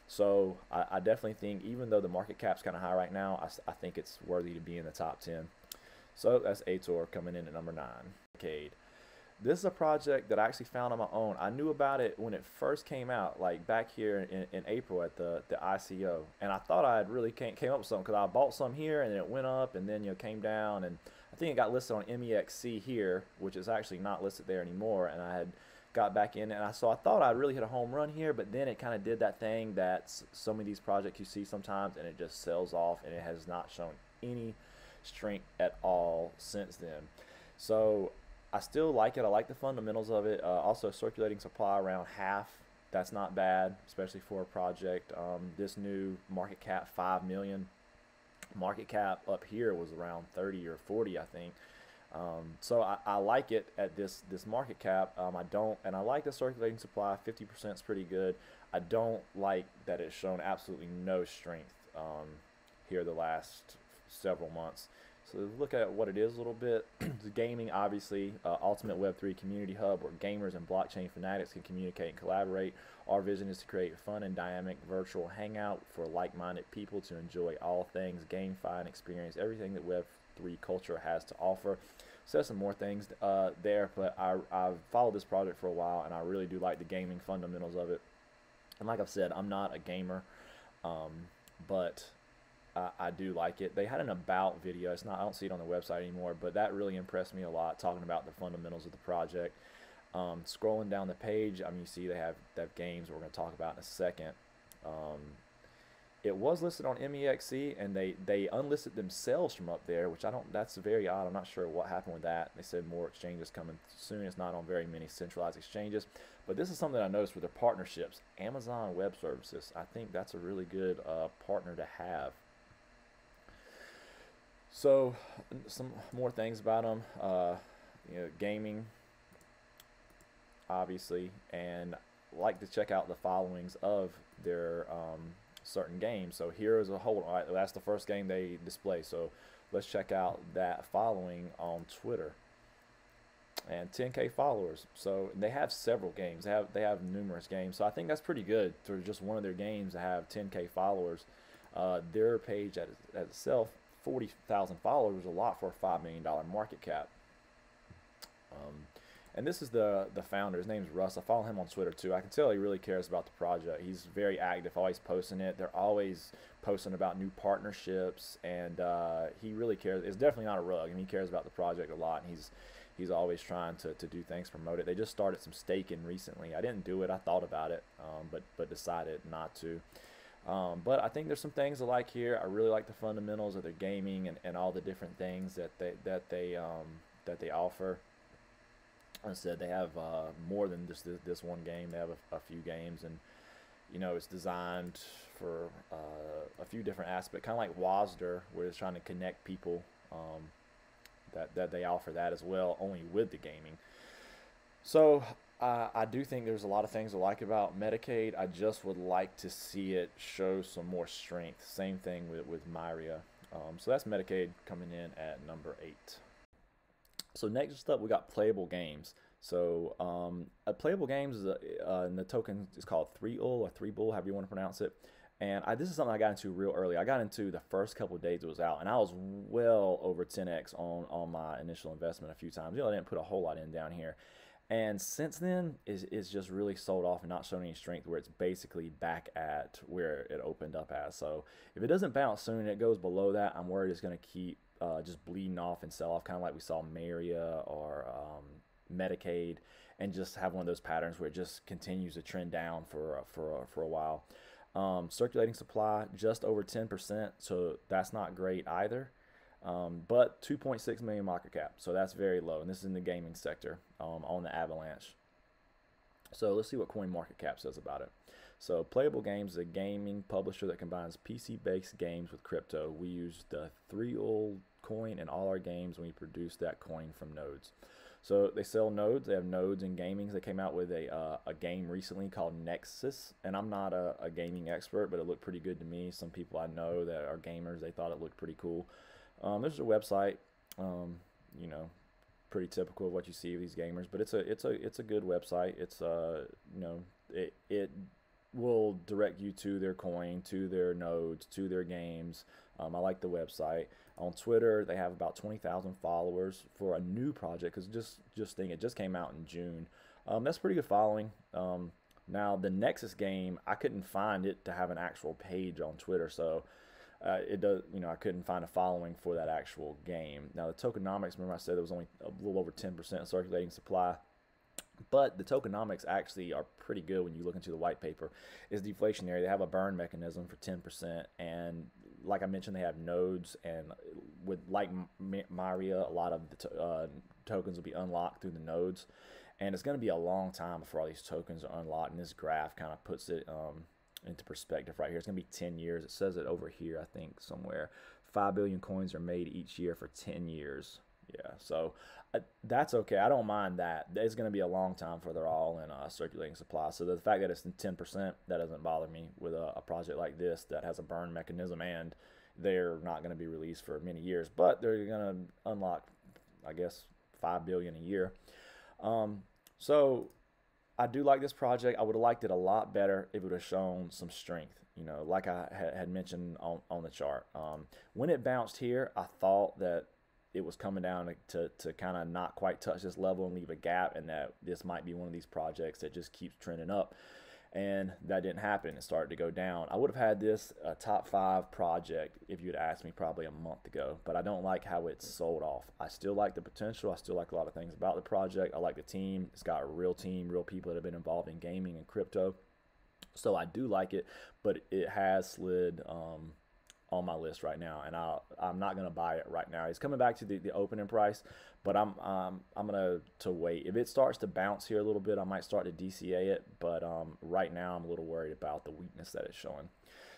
So I definitely think, even though the market cap's kind of high right now, I think it's worthy to be in the top 10. So that's Ator coming in at number 9. Mcade. This is a project that I actually found on my own. I knew about it when it first came out, like back here in April at the ICO. And I thought I had really came up with something, because I bought some here and it went up and then, you know, came down. And I think it got listed on MEXC here, which is actually not listed there anymore. And I had got back in, and so I thought I really hit a home run here, but then it kind of did that thing that so many of these projects you see sometimes, and it just sells off, and it has not shown any strength at all since then. So I still like it. I like the fundamentals of it. Also, circulating supply around half, that's not bad, especially for a project. This new market cap, 5 million. Market cap up here was around 30 or 40, I think. So I like it at this market cap. I like the circulating supply. 50% is pretty good. I don't like that it's shown absolutely no strength here the last several months. So look at what it is a little bit. The gaming, obviously, Ultimate Web3 Community Hub, where gamers and blockchain fanatics can communicate and collaborate. Our vision is to create a fun and dynamic virtual hangout for like-minded people to enjoy all things GameFi and experience everything that Web3 culture has to offer. So some more things there, but I've followed this project for a while, and I really do like the gaming fundamentals of it. And like I've said, I'm not a gamer, but I do like it. They had an about video. It's not, I don't see it on the website anymore, but that really impressed me a lot, talking about the fundamentals of the project. Scrolling down the page, I mean, you see they have games we're going to talk about in a second. It was listed on MEXC, and they unlisted themselves from up there, which I don't, that's very odd. I'm not sure what happened with that. They said more exchanges coming soon. It's not on very many centralized exchanges, but this is something I noticed with their partnerships. Amazon Web Services, I think that's a really good partner to have. So some more things about them, you know, gaming, obviously, and like to check out the followings of their certain games. So here is a whole, all right, that's the first game they display. So let's check out that following on Twitter, and 10K followers. So they have several games. They have numerous games. So I think that's pretty good for just one of their games to have 10K followers. Their page at itself, 40,000 followers, a lot for a $5 million market cap. And this is the founder. His name's Russ. I follow him on Twitter too. I can tell he really cares about the project. He's very active, always posting it. They're always posting about new partnerships, and he really cares. It's definitely not a rug, and he cares about the project a lot. And he's always trying to do things, promote it. They just started some staking recently. I didn't do it. I thought about it, but decided not to. But I think there's some things I like here. I really like the fundamentals of their gaming and all the different things that they offer. As I said, they have more than just this one game. They have a few games, and you know, it's designed for a few different aspects, kind of like Wasder, where it's trying to connect people. That they offer that as well, only with the gaming. So I do think there's a lot of things I like about Mcade. I just would like to see it show some more strength. Same thing with Myria. So that's Mcade coming in at number 8. So next up, we got Playable Games. So Playable Games, and the token is called 3ull or 3bull, however you want to pronounce it. And this is something I got into real early. I got into the first couple of days it was out, and I was well over 10x on my initial investment a few times. You know, I didn't put a whole lot in down here. And since then, it's just really sold off and not shown any strength, where it's basically back at where it opened up at. So if it doesn't bounce soon and it goes below that, I'm worried it's going to keep just bleeding off and sell off, kind of like we saw Myria or Mcade, and just have one of those patterns where it just continues to trend down for a while. Circulating supply just over 10%, so that's not great either. But 2.6 million market cap, so that's very low, and this is in the gaming sector on the Avalanche. So let's see what CoinMarketCap says about it. So Playable Games is a gaming publisher that combines PC-based games with crypto. We use the 3ull coin in all our games, and we produce that coin from nodes. So they sell nodes. They have nodes in gaming. They came out with a game recently called Nexus, and I'm not a gaming expert, but it looked pretty good to me. Some people I know that are gamers, they thought it looked pretty cool. There's a website, you know, pretty typical of what you see of these gamers, but it's a good website. It's you know, it will direct you to their coin, to their nodes, to their games. I like the website. On Twitter, they have about 20,000 followers for a new project, because it just came out in June. That's pretty good following. Now the Nexus game, I couldn't find it to have an actual page on Twitter, so. It does, you know, I couldn't find a following for that actual game. Now the tokenomics, remember I said there was only a little over 10% circulating supply. But the tokenomics actually are pretty good when you look into the white paper. It's deflationary. They have a burn mechanism for 10%. And like I mentioned, they have nodes. And with like Myria, a lot of the tokens will be unlocked through the nodes. And it's going to be a long time before all these tokens are unlocked. And this graph kind of puts it into perspective right here. It's going to be 10 years. It says it over here, I think, somewhere. 5 billion coins are made each year for 10 years. Yeah, so that's okay. I don't mind that. It's going to be a long time for they're all in circulating supply. So the fact that it's in 10%, that doesn't bother me with a project like this that has a burn mechanism, and they're not going to be released for many years. But they're going to unlock, I guess, 5 billion a year. So I do like this project. I would have liked it a lot better if it would have shown some strength, you know, like I had mentioned on the chart. When it bounced here, I thought that it was coming down to kind of not quite touch this level and leave a gap, and that this might be one of these projects that just keeps trending up. And that didn't happen. It started to go down. I would have had this a top 5 project if you'd asked me probably a month ago, but I don't like how it's sold off. I still like the potential. I still like a lot of things about the project. I like the team. It's got a real team, real people that have been involved in gaming and crypto. So I do like it, but it has slid on my list right now, and I'm not gonna buy it right now. It's coming back to the opening price, but I'm gonna wait. If it starts to bounce here a little bit, I might start to DCA it, but right now I'm a little worried about the weakness that it's showing.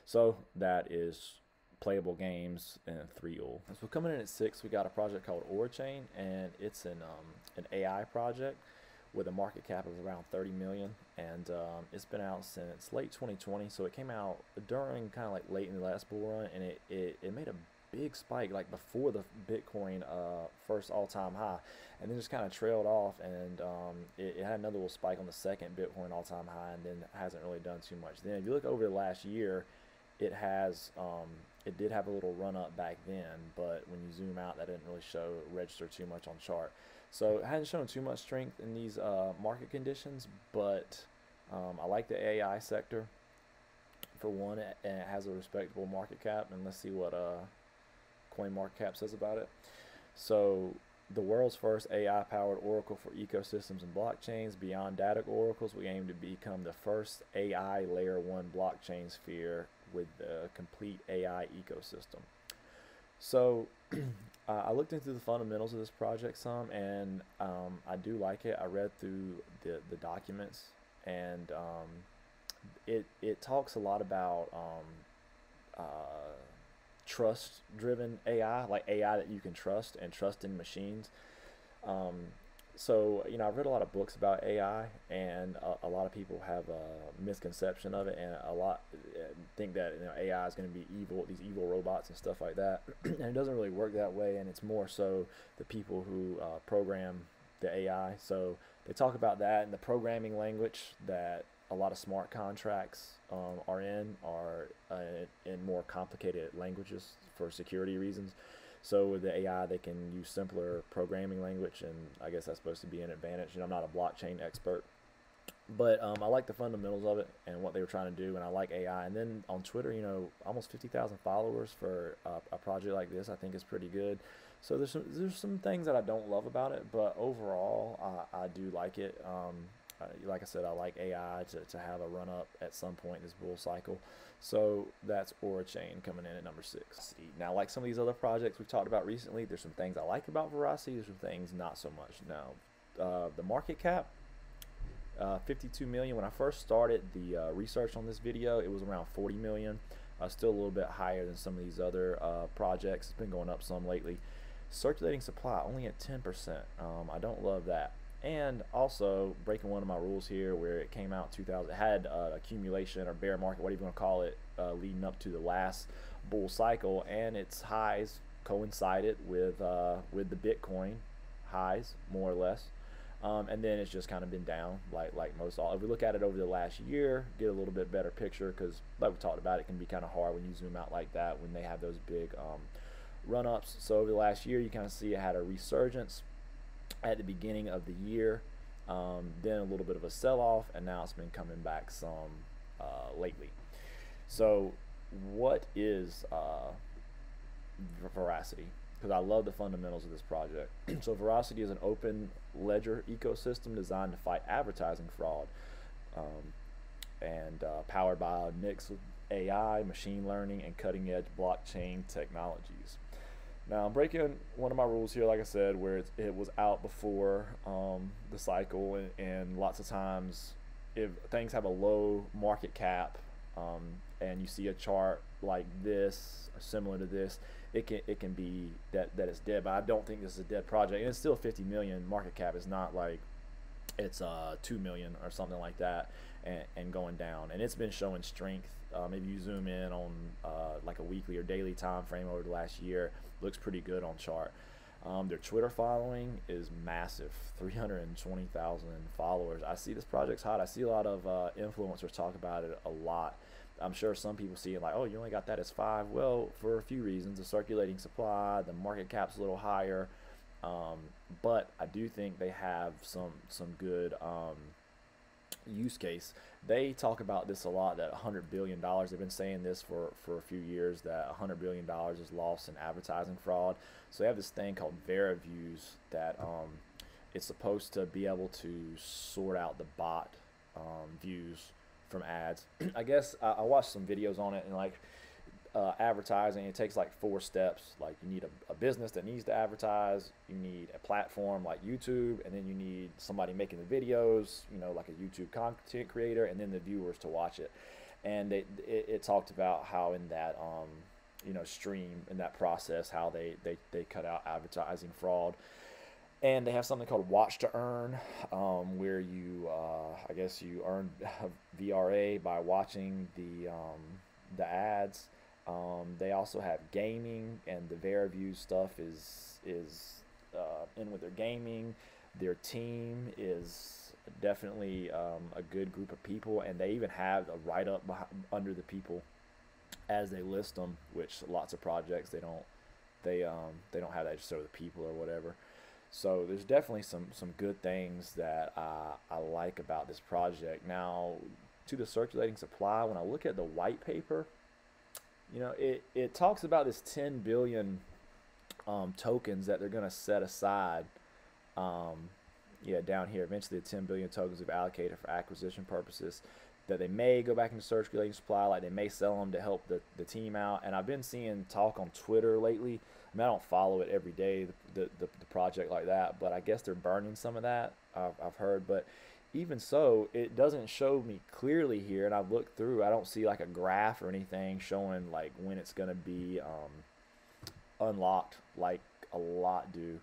So that is Playable Games and 3ull. So coming in at 6, we got a project called Chainge, and it's an AI project with a market cap of around 30 million, and it's been out since late 2020. So it came out during kind of like late in the last bull run, and it made a big spike like before the Bitcoin first all-time high, and then just kind of trailed off, and it had another little spike on the second Bitcoin all-time high, and then hasn't really done too much. Then if you look over the last year, it has it did have a little run up back then, but when you zoom out, that didn't really show register too much on chart. So it hasn't shown too much strength in these market conditions, but I like the AI sector for one, and it has a respectable market cap. And let's see what CoinMarketCap says about it. So the world's first AI-powered oracle for ecosystems and blockchains. Beyond data oracles, we aim to become the first AI layer 1 blockchain sphere with the complete AI ecosystem. So I looked into the fundamentals of this project some, and I do like it. I read through the documents, and it talks a lot about trust-driven AI, like AI that you can trust and trust in machines. So, you know, I've read a lot of books about AI, and a lot of people have a misconception of it, and a lot think that, you know, AI is going to be evil, these evil robots and stuff like that. And it doesn't really work that way, and it's more so the people who program the AI. So they talk about that, and the programming language that a lot of smart contracts are in more complicated languages for security reasons. So with the AI, they can use simpler programming language, and I guess that's supposed to be an advantage. And I'm not a blockchain expert, but I like the fundamentals of it and what they were trying to do, and I like AI. And then on Twitter, you know, almost 50,000 followers for a project like this, I think is pretty good. So there's some things that I don't love about it, but overall, I do like it. Like I said, I like AI to have a run up at some point in this bull cycle. So that's Chainge coming in at number 6. Now, like some of these other projects we've talked about recently, there's some things I like about Veracity, there's some things not so much. Now, the market cap, 52 million. When I first started the research on this video, it was around 40 million. Still a little bit higher than some of these other projects. It's been going up some lately. Circulating supply only at 10%. I don't love that. And also breaking one of my rules here, where it came out 2000, it had accumulation or bear market, whatever you want to call it, leading up to the last bull cycle, and its highs coincided with the Bitcoin highs, more or less. And then it's just kind of been down, like most all. If we look at it over the last year, get a little bit better picture, because like we talked about, it can be kind of hard when you zoom out like that when they have those big run-ups. So over the last year, you kind of see it had a resurgence at the beginning of the year, then a little bit of a sell-off, and now it's been coming back some lately. So what is Veracity? because I love the fundamentals of this project. So Veracity is an open ledger ecosystem designed to fight advertising fraud, and powered by a mix of AI, machine learning, and cutting-edge blockchain technologies. Now, I'm breaking one of my rules here, like I said, where it was out before the cycle, and lots of times if things have a low market cap and you see a chart like this or similar to this, it can be that it's dead. But I don't think this is a dead project, and it's still 50 million market cap. It's not like it's 2 million or something like that and going down, and it's been showing strength. Maybe you zoom in on like a weekly or daily time frame over the last year, looks pretty good on chart. Their Twitter following is massive, 320,000 followers. I see this project's hot. I see a lot of influencers talk about it a lot. I'm sure some people see it like, oh, you only got that as 5. Well, for a few reasons: the circulating supply, the market cap's a little higher, but I do think they have some good use case. They talk about this a lot, that $100 billion, they've been saying this for a few years, that $100 billion is lost in advertising fraud. So they have this thing called VeraViews that it's supposed to be able to sort out the bot views from ads. I guess I watched some videos on it, and like advertising, it takes like 4 steps. Like, you need a business that needs to advertise, you need a platform like YouTube, and then you need somebody making the videos, you know, like a YouTube content creator, and then the viewers to watch it. And it talked about how in that you know, stream, in that process, how they cut out advertising fraud. And they have something called Watch to Earn, where you I guess you earn VRA by watching the ads. They also have gaming, and the VeraViews stuff is in with their gaming. Their team is definitely a good group of people, and they even have a write-up under the people as they list them, which lots of projects they don't have that, just show the people or whatever. So there's definitely some good things that I like about this project. Now, to the circulating supply, when I look at the white paper, you know, it talks about this 10 billion tokens that they're going to set aside. Yeah, down here, eventually the 10 billion tokens they've allocated for acquisition purposes, that they may go back into circulating supply, like they may sell them to help the team out. And I've been seeing talk on Twitter lately. I mean, I don't follow it every day, the project like that, but I guess they're burning some of that, I've heard. But even so, it doesn't show me clearly here, and I've looked through, I don't see like a graph or anything showing like when it's going to be unlocked, like a lot do.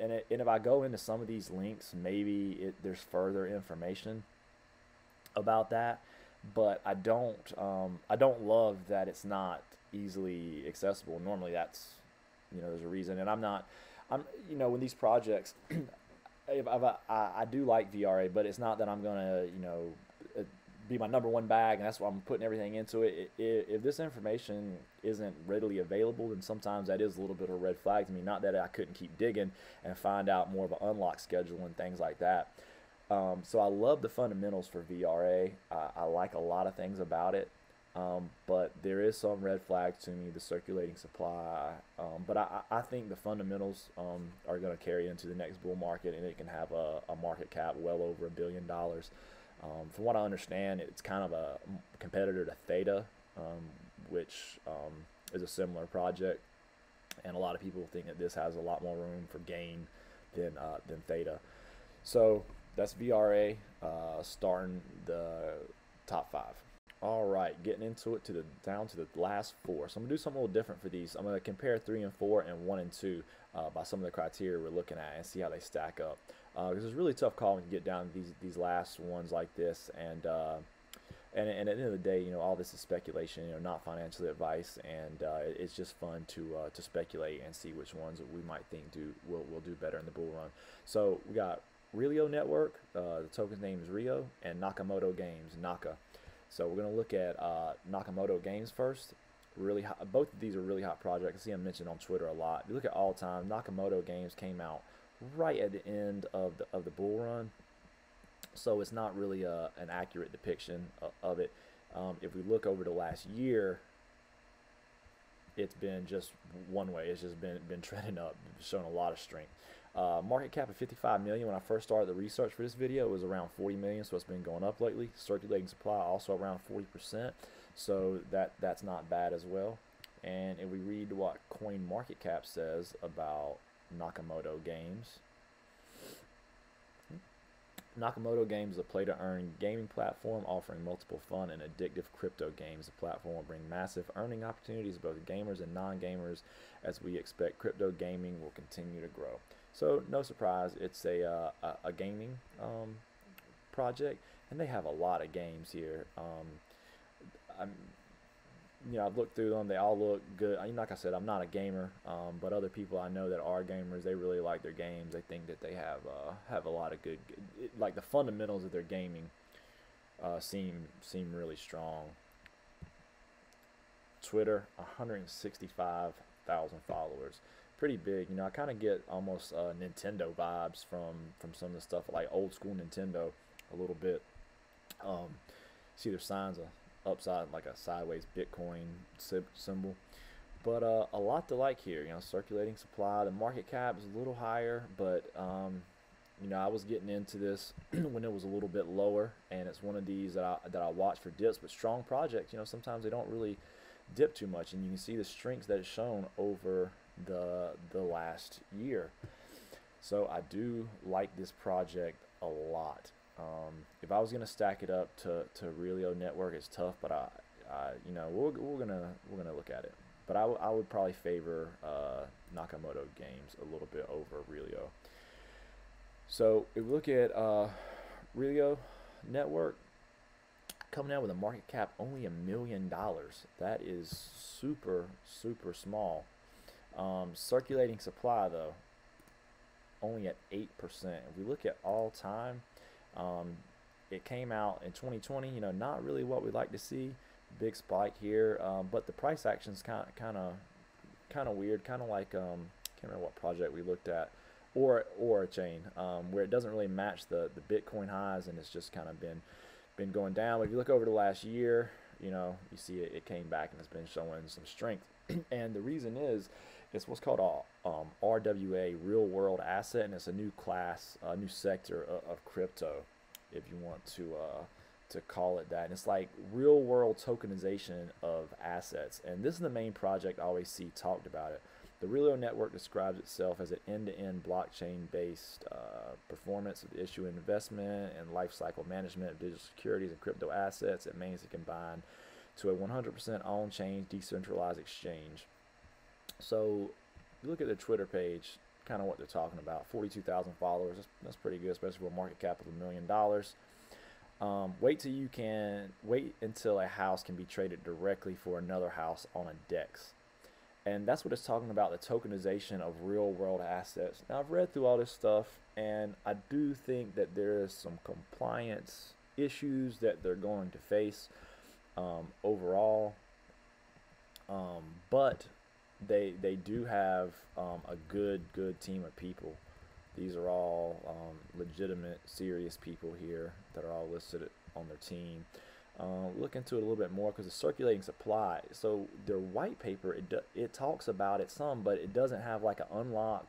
And if I go into some of these links, maybe there's further information about that, but I don't love that it's not easily accessible. Normally that's, you know, there's a reason. And I'm you know, when these projects I do like VRA, but it's not that I'm going to, you know, be my #1 bag, and that's why I'm putting everything into it. If this information isn't readily available, then sometimes that is a little bit of a red flag to me. Not that I couldn't keep digging and find out more of an unlock schedule and things like that. So I love the fundamentals for VRA. I like a lot of things about it, but there is some red flags to me, the circulating supply. But I think the fundamentals are going to carry into the next bull market, and it can have a market cap well over $1 billion. From what I understand, it's kind of a competitor to Theta, which is a similar project. And a lot of people think that this has a lot more room for gain than Theta. So that's VRA, starting the top 5. All right, getting into it, down to the last 4. So I'm gonna do something a little different for these. I'm gonna compare 3 and 4 and 1 and 2 by some of the criteria we're looking at and see how they stack up. Because it's a really tough call when you get down to these last ones like this. And at the end of the day, you know, all this is speculation, you know, not financial advice, and it's just fun to speculate and see which ones we might think will do better in the bull run. So we got Realio Network, the token's name is Rio, and Nakamoto Games, Naka. So we're going to look at Nakamoto Games first. Really hot. Both of these are really hot projects. I see them mentioned on Twitter a lot. If you look at all time, Nakamoto Games came out right at the end of the bull run, so it's not really an accurate depiction of it. If we look over the last year, it's been just one way. It's just been trending up, showing a lot of strength. Market cap of 55 million. When I first started the research for this video, it was around 40 million, so it's been going up lately. Circulating supply also around 40%, so that's not bad as well. And if we read what CoinMarketCap says about Nakamoto Games. Nakamoto Games is a play-to-earn gaming platform offering multiple fun and addictive crypto games. The platform will bring massive earning opportunities to both gamers and non-gamers, as we expect crypto gaming will continue to grow. So, no surprise, it's a gaming project, and they have a lot of games here. You know, I've looked through them. They all look good. I mean, like I said, I'm not a gamer, but other people I know that are gamers, they really like their games. They think that they have a lot of good, like the fundamentals of their gaming seem really strong. Twitter, 165,000 followers, pretty big. You know, I kind of get almost Nintendo vibes from some of the stuff, like old school Nintendo, a little bit. See their signs of upside, like a sideways Bitcoin symbol, but a lot to like here. You know, circulating supply. The market cap is a little higher, but you know, I was getting into this when it was a little bit lower, and it's one of these that I watch for dips. But strong projects, you know, sometimes they don't really dip too much, and you can see the strengths that it's shown over the last year. So I do like this project a lot. If I was gonna stack it up to Realio Network, it's tough, but I you know, we're gonna look at it. But I would probably favor Nakamoto Games a little bit over Realio. So if we look at Realio Network coming out with a market cap only $1 million, that is super small. Circulating supply though, only at 8%. If we look at all time. It came out in 2020, you know, not really what we like to see. Big spike here, but the price action's kind of weird, kind of like can't remember what project we looked at, or a chain, where it doesn't really match the Bitcoin highs, and it's just kind of been going down. But if you look over the last year, you know, you see it came back and it's been showing some strength. And the reason is, it's what's called a RWA, real world asset, and it's a new class, a new sector of crypto, if you want to call it that. And it's like real world tokenization of assets, and this is the main project I always see talked about it. The Realio Network describes itself as an end-to-end blockchain-based performance of the issue and investment and lifecycle management of digital securities and crypto assets. It means it combined to a 100% on-chain decentralized exchange. So you look at their Twitter page, kind of what they're talking about. 42,000 followers, that's pretty good, especially with a market cap of $1 million. Wait until a house can be traded directly for another house on a DEX. And that's what it's talking about, the tokenization of real world assets. Now, I've read through all this stuff, and I do think that there is some compliance issues that they're going to face overall, but they do have a good team of people. These are all legitimate, serious people here that are all listed on their team. Look into it a little bit more, because the circulating supply, so their white paper, it talks about it some, but it doesn't have like an unlock,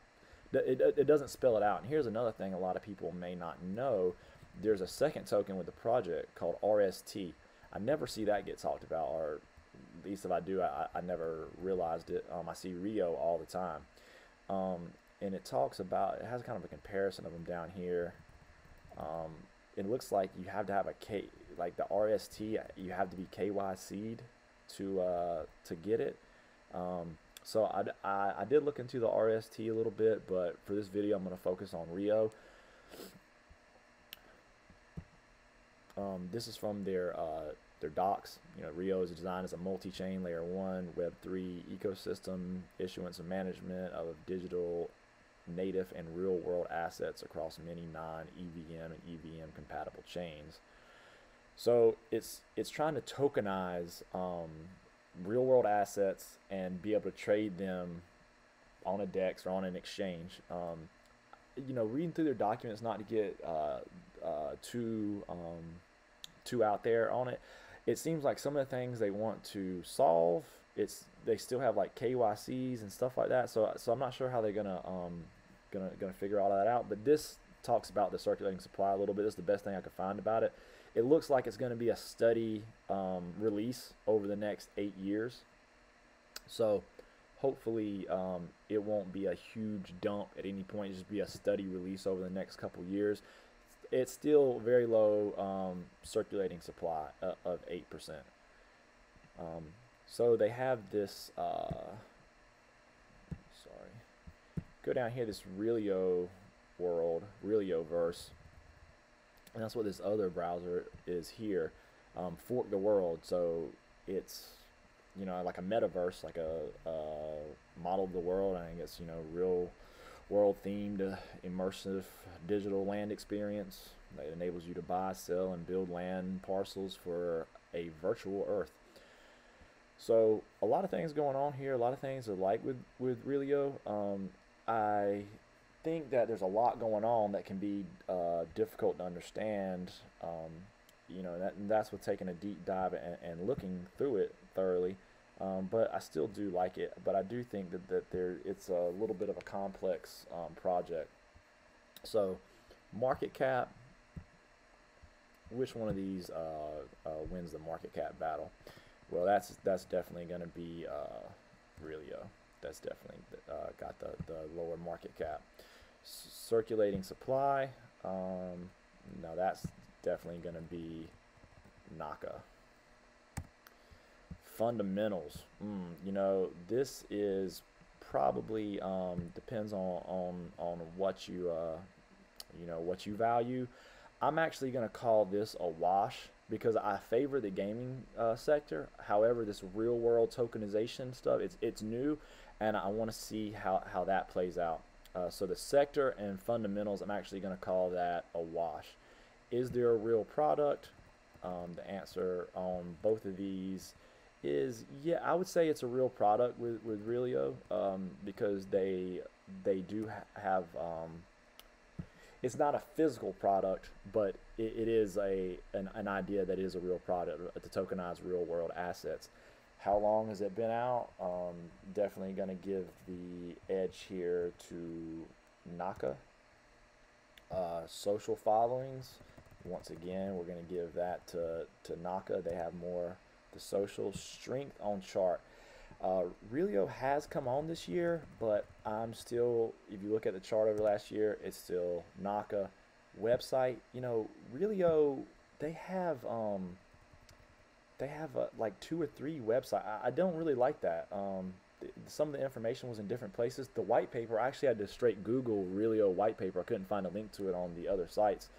it doesn't spell it out. And here's another thing a lot of people may not know, there's a second token with the project called RST. I never see that get talked about, or at least if I do, I never realized it. I see Rio all the time, and it talks about, it has kind of a comparison of them down here. It looks like you have to have a K, like the RST, you have to be KYC'd to get it. So I did look into the RST a little bit, but for this video I'm going to focus on Rio. This is from their docs. You know, Rio is designed as a multi-chain layer 1 Web3 ecosystem, issuance and management of digital native and real-world assets across many non-EVM and EVM-compatible chains. So it's trying to tokenize real-world assets and be able to trade them on a DEX or on an exchange. You know, reading through their documents, not to get too out there on it, it seems like some of the things they want to solve, they still have like KYCs and stuff like that. So I'm not sure how they're gonna figure all that out. But this talks about the circulating supply a little bit. This is the best thing I could find about it. It looks like it's going to be a steady release over the next 8 years. So hopefully it won't be a huge dump at any point. It'll just be a steady release over the next couple years. It's still very low circulating supply of 8%. So they have this, sorry, go down here, this Realio world, Realioverse, and that's what this other browser is here, Fork the World. So it's, you know, like a metaverse, like a model of the world. I think it's, you know, real world themed immersive digital land experience that enables you to buy, sell, and build land parcels for a virtual earth. So a lot of things going on here, a lot of things are like with Realio. I think that there's a lot going on that can be difficult to understand, you know, and that's with taking a deep dive and looking through it thoroughly. But I still do like it, but I do think that it's a little bit of a complex project. So market cap, which one of these wins the market cap battle? Well, that's definitely going to be Realio. That's definitely got the lower market cap. Circulating supply, no, that's definitely going to be Naka. Fundamentals, you know, this is probably depends on what you you know, what you value. I'm actually going to call this a wash because I favor the gaming sector. However, this real world tokenization stuff, it's new, and I want to see how that plays out. So the sector and fundamentals, I'm actually going to call that a wash. Is there a real product? The answer on both of these is yeah, I would say it's a real product with Realio, because they do have it's not a physical product, but it is an idea that is a real product to tokenize real world assets. How long has it been out? Definitely going to give the edge here to Naka. Social followings, once again, we're going to give that to Naka. They have more. The social strength on chart, Realio has come on this year, but I'm still, if you look at the chart over last year, it's still Naka. Website, you know, Realio, they have like 2 or 3 websites. I don't really like that. Some of the information was in different places. The white paper, I actually had to straight Google Realio white paper. I couldn't find a link to it on the other sites.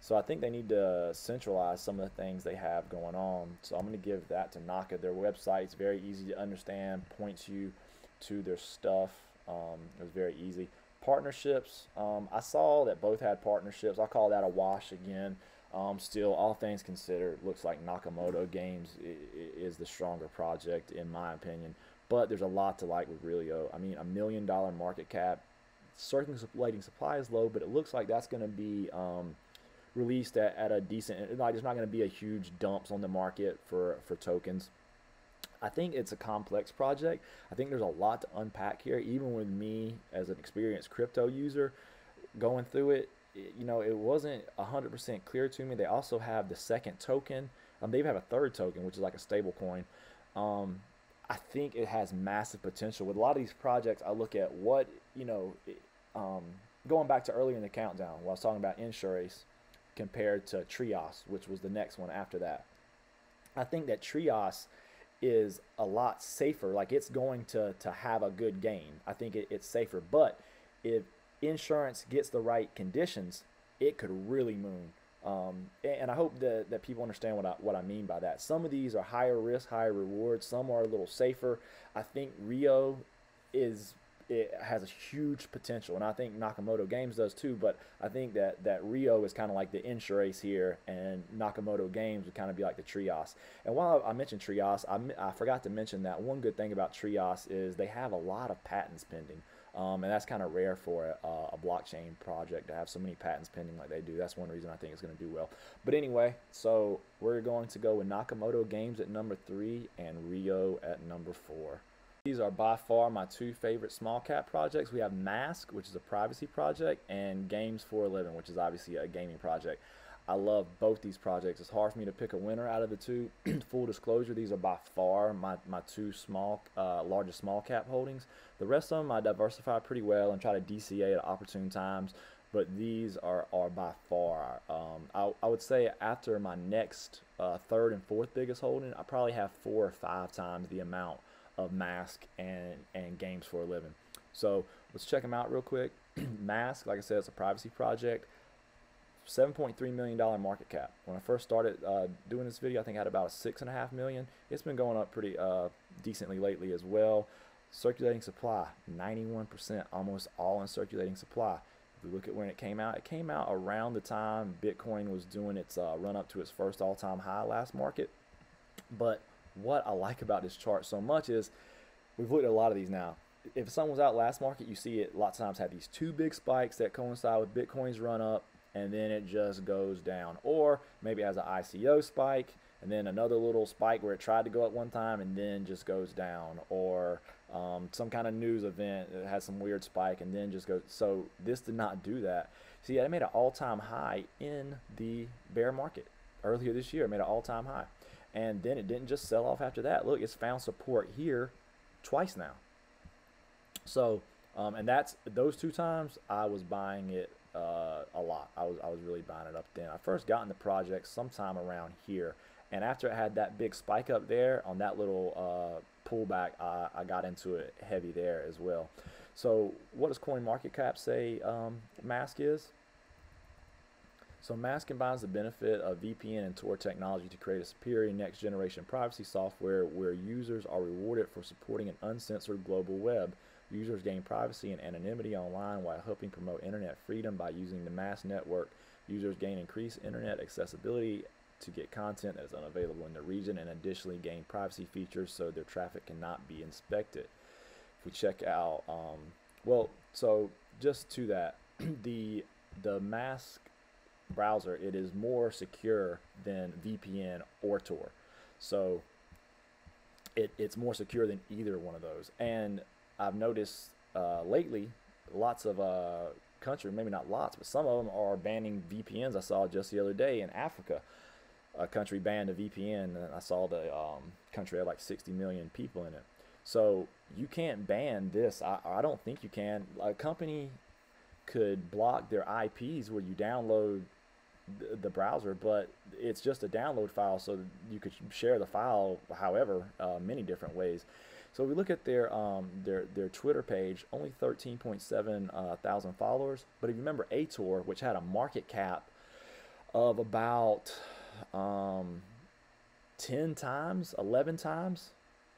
So I think they need to centralize some of the things they have going on. So I'm going to give that to Naka. Their website's very easy to understand, points you to their stuff. It was very easy. Partnerships, I saw that both had partnerships. I'll call that a wash again. Still, all things considered, looks like Nakamoto Games is the stronger project in my opinion. But there's a lot to like with Realio. I mean, $1 million market cap. Circulating supply is low, but it looks like that's going to be... released at a decent, like, it's not going to be a huge dumps on the market for tokens. I think it's a complex project. I think there's a lot to unpack here, even with me as an experienced crypto user going through it. You know, it wasn't 100% clear to me. They also have the second token. They have a third token, which is like a stable coin. I think it has massive potential. With a lot of these projects, I look at what, you know, going back to earlier in the countdown, when I was talking about Insurace, compared to Trias, which was the next one after that. I think that Trias is a lot safer. Like, it's going to have a good game. I think it's safer. But if Insurance gets the right conditions, it could really moon. And I hope that people understand what I mean by that. Some of these are higher risk, higher reward. Some are a little safer. I think Rio is... It has a huge potential, and I think Nakamoto Games does too, but I think that Rio is kind of like the Insurace here, and Nakamoto Games would kind of be like the Trias. And while I mentioned Trias, I forgot to mention that one good thing about Trias is they have a lot of patents pending, and that's kind of rare for a blockchain project to have so many patents pending like they do. That's one reason I think it's going to do well. But anyway, so we're going to go with Nakamoto Games at number 3 and Rio at number 4. These are by far my two favorite small cap projects. We have MASQ, which is a privacy project, and Games for a Living, which is obviously a gaming project. I love both these projects. It's hard for me to pick a winner out of the two. Full disclosure, these are by far my two largest small cap holdings. The rest of them I diversify pretty well and try to DCA at opportune times, but these are by far. I would say after my next third and fourth biggest holding, I probably have 4 or 5 times the amount of MASQ and Games for a Living. So let's check them out real quick. MASQ, like I said, it's a privacy project. $7.3 million market cap. When I first started doing this video, I think I had about a $6.5 million. It's been going up pretty decently lately as well. Circulating supply, 91%, almost all in circulating supply. If we look at when it came out around the time Bitcoin was doing its run up to its first all-time high last market. But what I like about this chart so much is we've looked at a lot of these now. If something was out last market, you see it lots of times have these two big spikes that coincide with Bitcoin's run up, and then it just goes down, or maybe has an ICO spike and then another little spike where it tried to go up one time and then just goes down, or some kind of news event that has some weird spike and then just goes. So this did not do that. See, I made an all-time high in the bear market earlier this year. I made an all-time high, and then it didn't just sell off after that. Look, it's found support here twice now. So and that's those two times I was buying it a lot. I was really buying it up then. I first got in the project sometime around here, and after it had that big spike up there on that little pullback, I got into it heavy there as well. So what does CoinMarketCap say MASQ is? So MASQ combines the benefit of VPN and Tor technology to create a superior next generation privacy software where users are rewarded for supporting an uncensored global web. Users gain privacy and anonymity online while helping promote internet freedom by using the MASQ network. Users gain increased internet accessibility to get content that is unavailable in the region, and additionally gain privacy features so their traffic cannot be inspected. If we check out, so just to that, the MASQ browser, it is more secure than VPN or Tor. So it's more secure than either one of those. And I've noticed lately lots of countries, maybe not lots, but some of them are banning VPNs. I saw just the other day in Africa, a country banned a VPN, and I saw the country had like 60 million people in it. So you can't ban this. I don't think you can. A company could block their IPs where you download the browser, but it's just a download file, so you could share the file however many different ways. So we look at their Twitter page, only 13.7 thousand followers. But if you remember Ator, which had a market cap of about 10 times, 11 times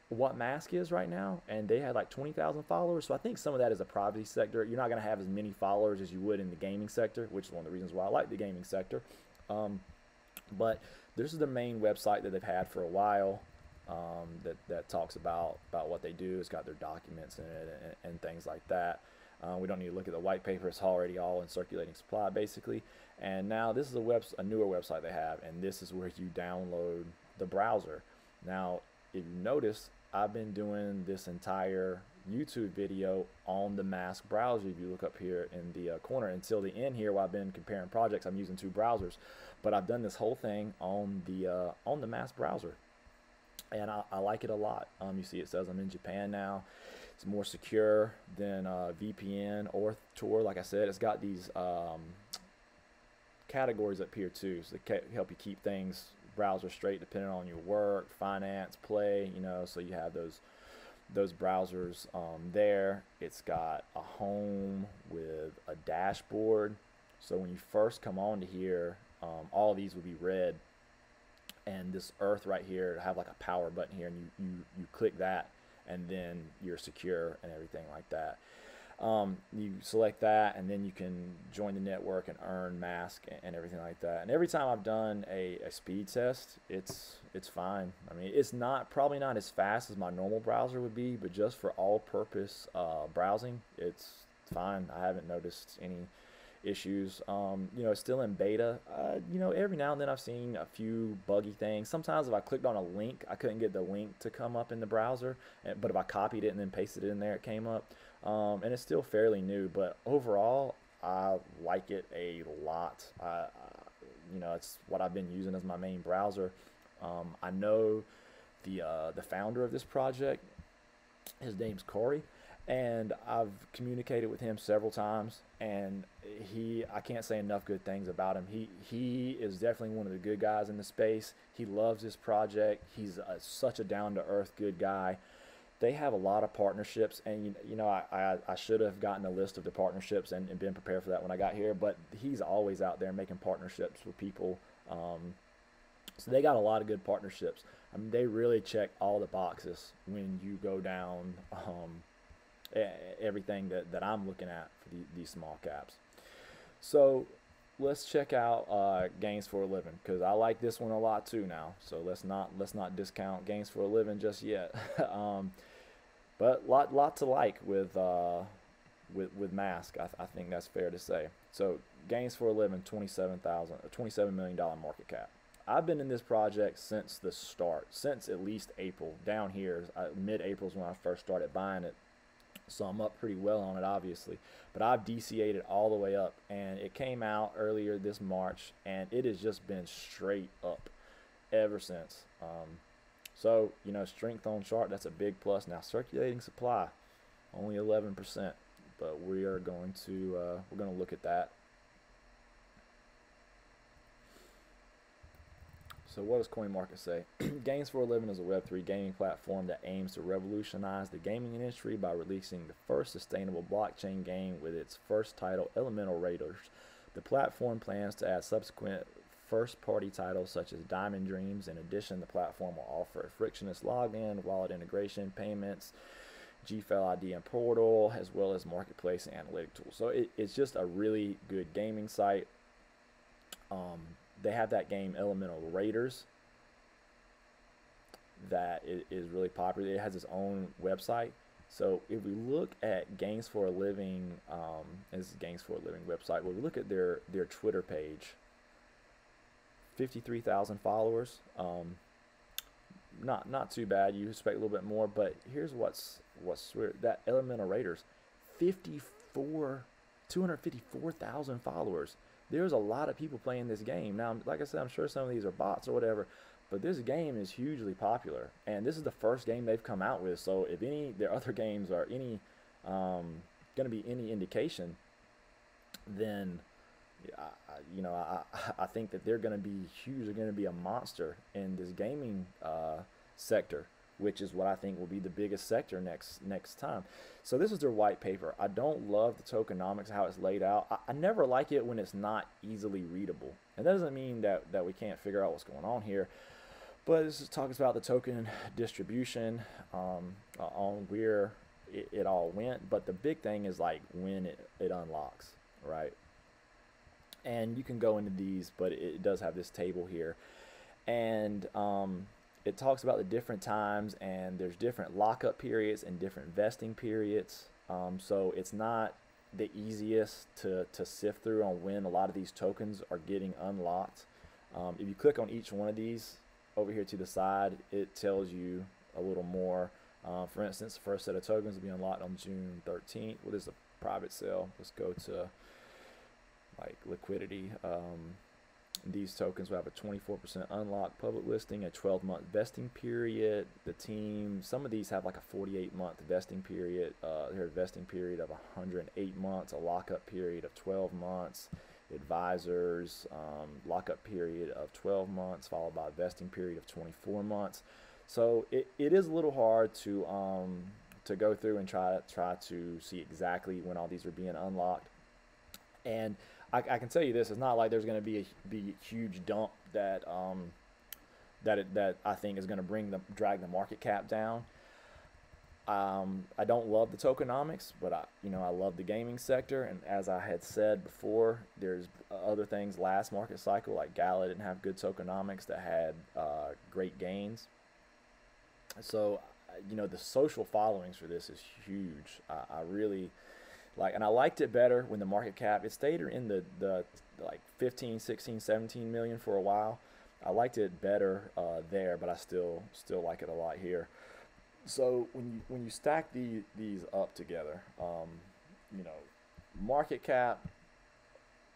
what MASQ is right now, and they had like 20,000 followers. So I think some of that is a privacy sector. You're not going to have as many followers as you would in the gaming sector, which is one of the reasons why I like the gaming sector. But this is the main website that they've had for a while. That talks about what they do. It's got their documents in it and things like that. We don't need to look at the white paper. It's already all in circulating supply, basically. And now this is a newer website they have, and this is where you download the browser. Now, if you notice, I've been doing this entire YouTube video on the MASQ browser. If you look up here in the corner until the end here, while I've been comparing projects, I'm using two browsers, but I've done this whole thing on the MASQ browser. And I like it a lot. You see it says I'm in Japan now. It's more secure than VPN or Tor. Like I said, it's got these categories up here too. So they help you keep things browser straight depending on your work, finance, play, you know, so you have those browsers there. It's got a home with a dashboard. So when you first come on to here, all these will be red. And this earth right here, I have like a power button here, and you click that, and then you're secure and everything like that. You select that, and then you can join the network and earn MASQ and everything like that. And every time I've done a speed test, it's fine. I mean, it's not probably not as fast as my normal browser would be, but just for all-purpose browsing, it's fine. I haven't noticed any issues. You know, it's still in beta. You know, every now and then I've seen a few buggy things. Sometimes if I clicked on a link, I couldn't get the link to come up in the browser, but if I copied it and then pasted it in there, it came up. And it's still fairly new, but overall I like it a lot. You know, it's what I've been using as my main browser. I know the founder of this project, his name's Corey, and I've communicated with him several times, and I can't say enough good things about him. He is definitely one of the good guys in the space. He loves this project. He's such a down-to-earth good guy. They have a lot of partnerships, and you know, I should have gotten a list of the partnerships and been prepared for that when I got here, but he's always out there making partnerships with people. So they got a lot of good partnerships. I mean, they really check all the boxes when you go down everything that I'm looking at for these small caps. So let's check out Games for a Living, because I like this one a lot too now. So let's not discount Games for a Living just yet. But lot to like with MASQ. I think that's fair to say. So Games for a Living, $27 million market cap. I've been in this project since the start, since at least April. Down here, mid-April is when I first started buying it, so I'm up pretty well on it, obviously. But I've DCA'd it all the way up, and it came out earlier this March, and it has just been straight up ever since. So, you know, strength on chart, that's a big plus. Now, circulating supply, only 11%, but we are going to we're going to look at that. So what does CoinMarket say? Games for a Living is a Web3 gaming platform that aims to revolutionize the gaming industry by releasing the first sustainable blockchain game with its first title, Elemental Raiders. The platform plans to add subsequent first-party titles such as Diamond Dreams. In addition, the platform will offer a frictionless login, wallet integration, payments, GFL ID and portal, as well as marketplace and analytic tools. So it's just a really good gaming site. They have that game Elemental Raiders that is really popular. It has its own website. So if we look at Games for a Living, this is Games for a Living website. Well, we look at their Twitter page, 53,000 followers. Not too bad. You expect a little bit more, but here's what's weird. That Elemental Raiders, 254,000 followers. There's a lot of people playing this game. Now, like I said, I'm sure some of these are bots or whatever, but this game is hugely popular, and this is the first game they've come out with. So if their other games are going to be any indication, then you know, I think that they're going to be huge. They're going to be a monster in this gaming sector, which is what I think will be the biggest sector next time. So this is their white paper. I don't love the tokenomics, how it's laid out. I never like it when it's not easily readable. And that doesn't mean that we can't figure out what's going on here. But this talks about the token distribution, on where it all went. But the big thing is like when it unlocks, right? And you can go into these, but it does have this table here. And it talks about the different times, and there's different lockup periods and different vesting periods. So it's not the easiest to sift through on when a lot of these tokens are getting unlocked. If you click on each one of these over here to the side, it tells you a little more. For instance, the first set of tokens will be unlocked on June 13th. Well, this is a private sale. Let's go to like liquidity. These tokens will have a 24% unlocked public listing, a 12-month vesting period. The team, some of these have like a 48-month vesting period. Their vesting period of 108 months, a lockup period of 12 months, advisors, lockup period of 12 months, followed by a vesting period of 24 months. So it is a little hard to go through and try to see exactly when all these are being unlocked. And I can tell you this: it's not like there's going to be a huge dump that I think is going to drag the market cap down. I don't love the tokenomics, but I love the gaming sector. And as I had said before, there's other things last market cycle, like Gala didn't have good tokenomics that had great gains. So you know, the social followings for this is huge. I really Like, and I liked it better when the market cap, it stayed in the like 15, 16, 17 million for a while. I liked it better there, but I still like it a lot here. So when you stack these up together, you know, market cap,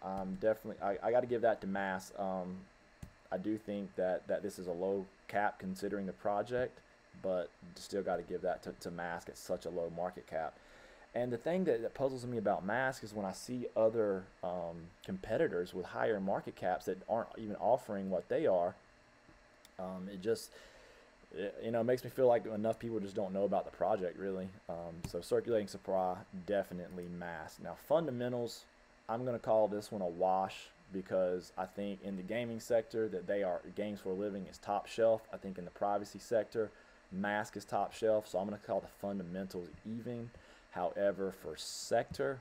I got to give that to Mass. I do think that this is a low cap considering the project, but still got to give that to MASQ. It's such a low market cap. And the thing that puzzles me about MASQ is when I see other competitors with higher market caps that aren't even offering what they are, it just, you know, makes me feel like enough people just don't know about the project, really. So circulating supply, definitely MASQ. Now, fundamentals, I'm going to call this one a wash, because I think in the gaming sector that they are, Games for a Living is top shelf. I think in the privacy sector, MASQ is top shelf. So I'm going to call the fundamentals even. However, for sector,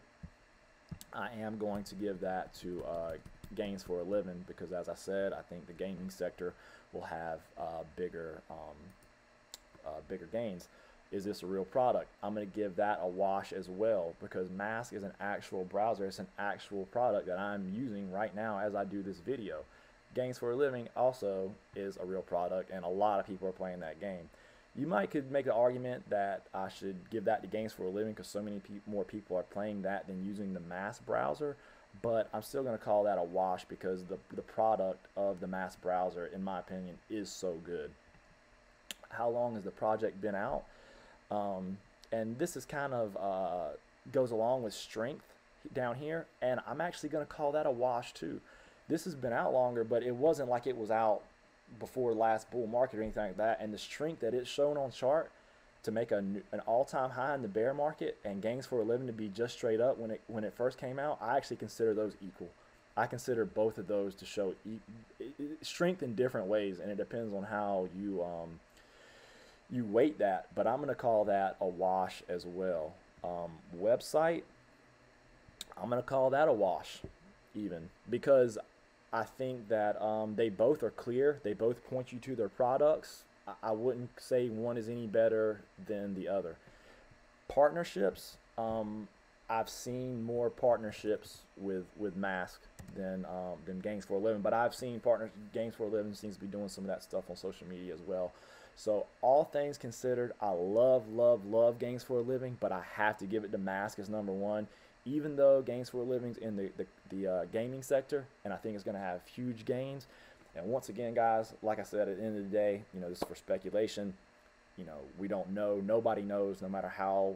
I am going to give that to Games for a Living, because as I said, I think the gaming sector will have bigger gains. Is this a real product? I'm going to give that a wash as well, because MASQ is an actual browser. It's an actual product that I'm using right now as I do this video. Games for a Living also is a real product, and a lot of people are playing that game. You might could make an argument that I should give that to Games for a Living because so many more people are playing that than using the MASQ browser, but I'm still going to call that a wash because the product of the MASQ browser, in my opinion, is so good. How long has the project been out? And this is kind of goes along with strength down here, and I'm actually going to call that a wash too. This has been out longer, but it wasn't like it was out before last bull market or anything like that, and the strength that it's shown on chart to make an all-time high in the bear market and Games for a Living to be just straight up when it first came out, I actually consider those equal. I consider both of those to show strength in different ways, and it depends on how you weight that, but I'm going to call that a wash as well. Website, I'm going to call that a wash even, because I think that they both are clear. They both point you to their products. I wouldn't say one is any better than the other. Partnerships, I've seen more partnerships with MASQ than Games for a Living, but I've seen Games for a Living seems to be doing some of that stuff on social media as well. So all things considered, I love Games for a Living, but I have to give it to MASQ as number one, even though Games for a Living's in the gaming sector, and I think it's going to have huge gains. And once again, guys, like I said, at the end of the day, you know, this is for speculation. You know, we don't know. Nobody knows, no matter how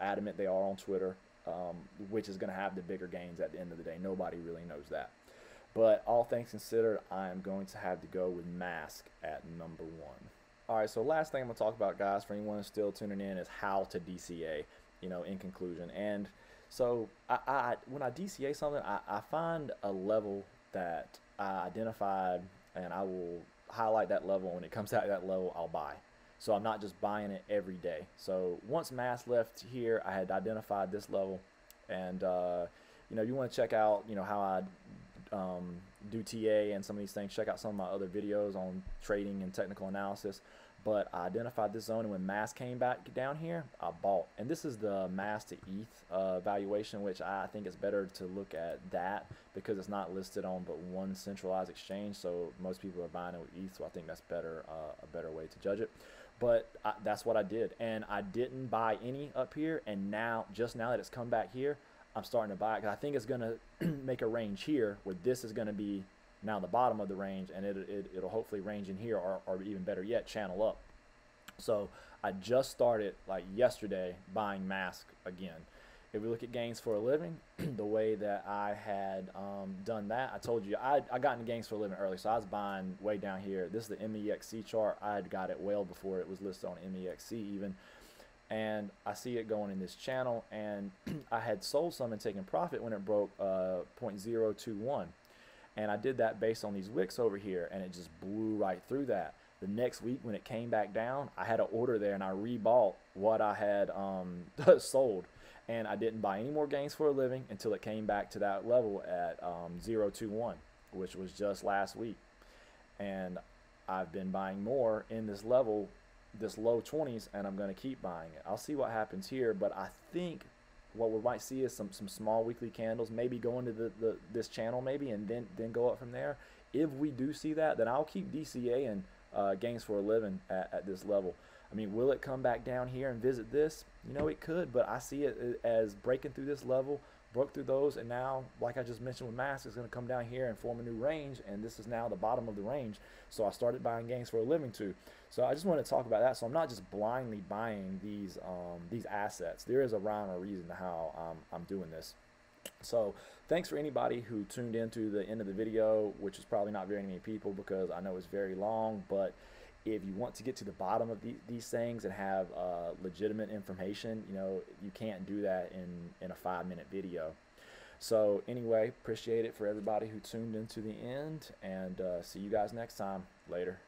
adamant they are on Twitter, which is going to have the bigger gains at the end of the day. Nobody really knows that. But all things considered, I'm going to have to go with MASQ at number one. All right, so last thing I'm going to talk about, guys, for anyone who's still tuning in, is how to DCA, you know, in conclusion. And so when I DCA something, I find a level that I identified, and I will highlight that level. When it comes out of that level, I'll buy. So I'm not just buying it every day. So once MASQ left here, I had identified this level, and you know, you want to check out, you know, how I do TA and some of these things. Check out some of my other videos on trading and technical analysis. But I identified this zone, and when MASQ came back down here, I bought. And this is the MASQ to ETH valuation, which I think it's better to look at that because it's not listed on but one centralized exchange. So most people are buying it with ETH, so I think that's better, a better way to judge it. But that's what I did, and I didn't buy any up here. And now, just now that it's come back here, I'm starting to buy it because I think it's going to make a range here where this is going to be now the bottom of the range, and it'll hopefully range in here, or even better yet, channel up. So I just started, like yesterday, buying MASQ again. If we look at Games for a Living, the way that I had done that, I told you I got into Games for a Living early, so I was buying way down here. This is the MEXC chart. I had got it well before it was listed on MEXC even, and I see it going in this channel, and I had sold some and taken profit when it broke 0.021. And I did that based on these wicks over here, and it just blew right through that. The next week when it came back down, I had an order there, and I rebought what I had sold. And I didn't buy any more Games for a Living until it came back to that level at 0.021, which was just last week. And I've been buying more in this level, this low 20s, and I'm going to keep buying it. I'll see what happens here, but I think what we might see is some small weekly candles, maybe go into this channel maybe, and then go up from there. If we do see that, then I'll keep DCA and Games for a Living at this level. I mean, will it come back down here and visit this? You know, it could, but I see it as breaking through this level, broke through those, and now, like I just mentioned with MASQ, it's going to come down here and form a new range, and this is now the bottom of the range. So I started buying Games for a Living too. So I just want to talk about that. So I'm not just blindly buying these assets. There is a rhyme or reason to how I'm doing this. So thanks for anybody who tuned into the end of the video, which is probably not very many people because I know it's very long, but if you want to get to the bottom of these things and have legitimate information, you know, you can't do that in a 5-minute video. So anyway, appreciate it for everybody who tuned into the end, and see you guys next time. Later.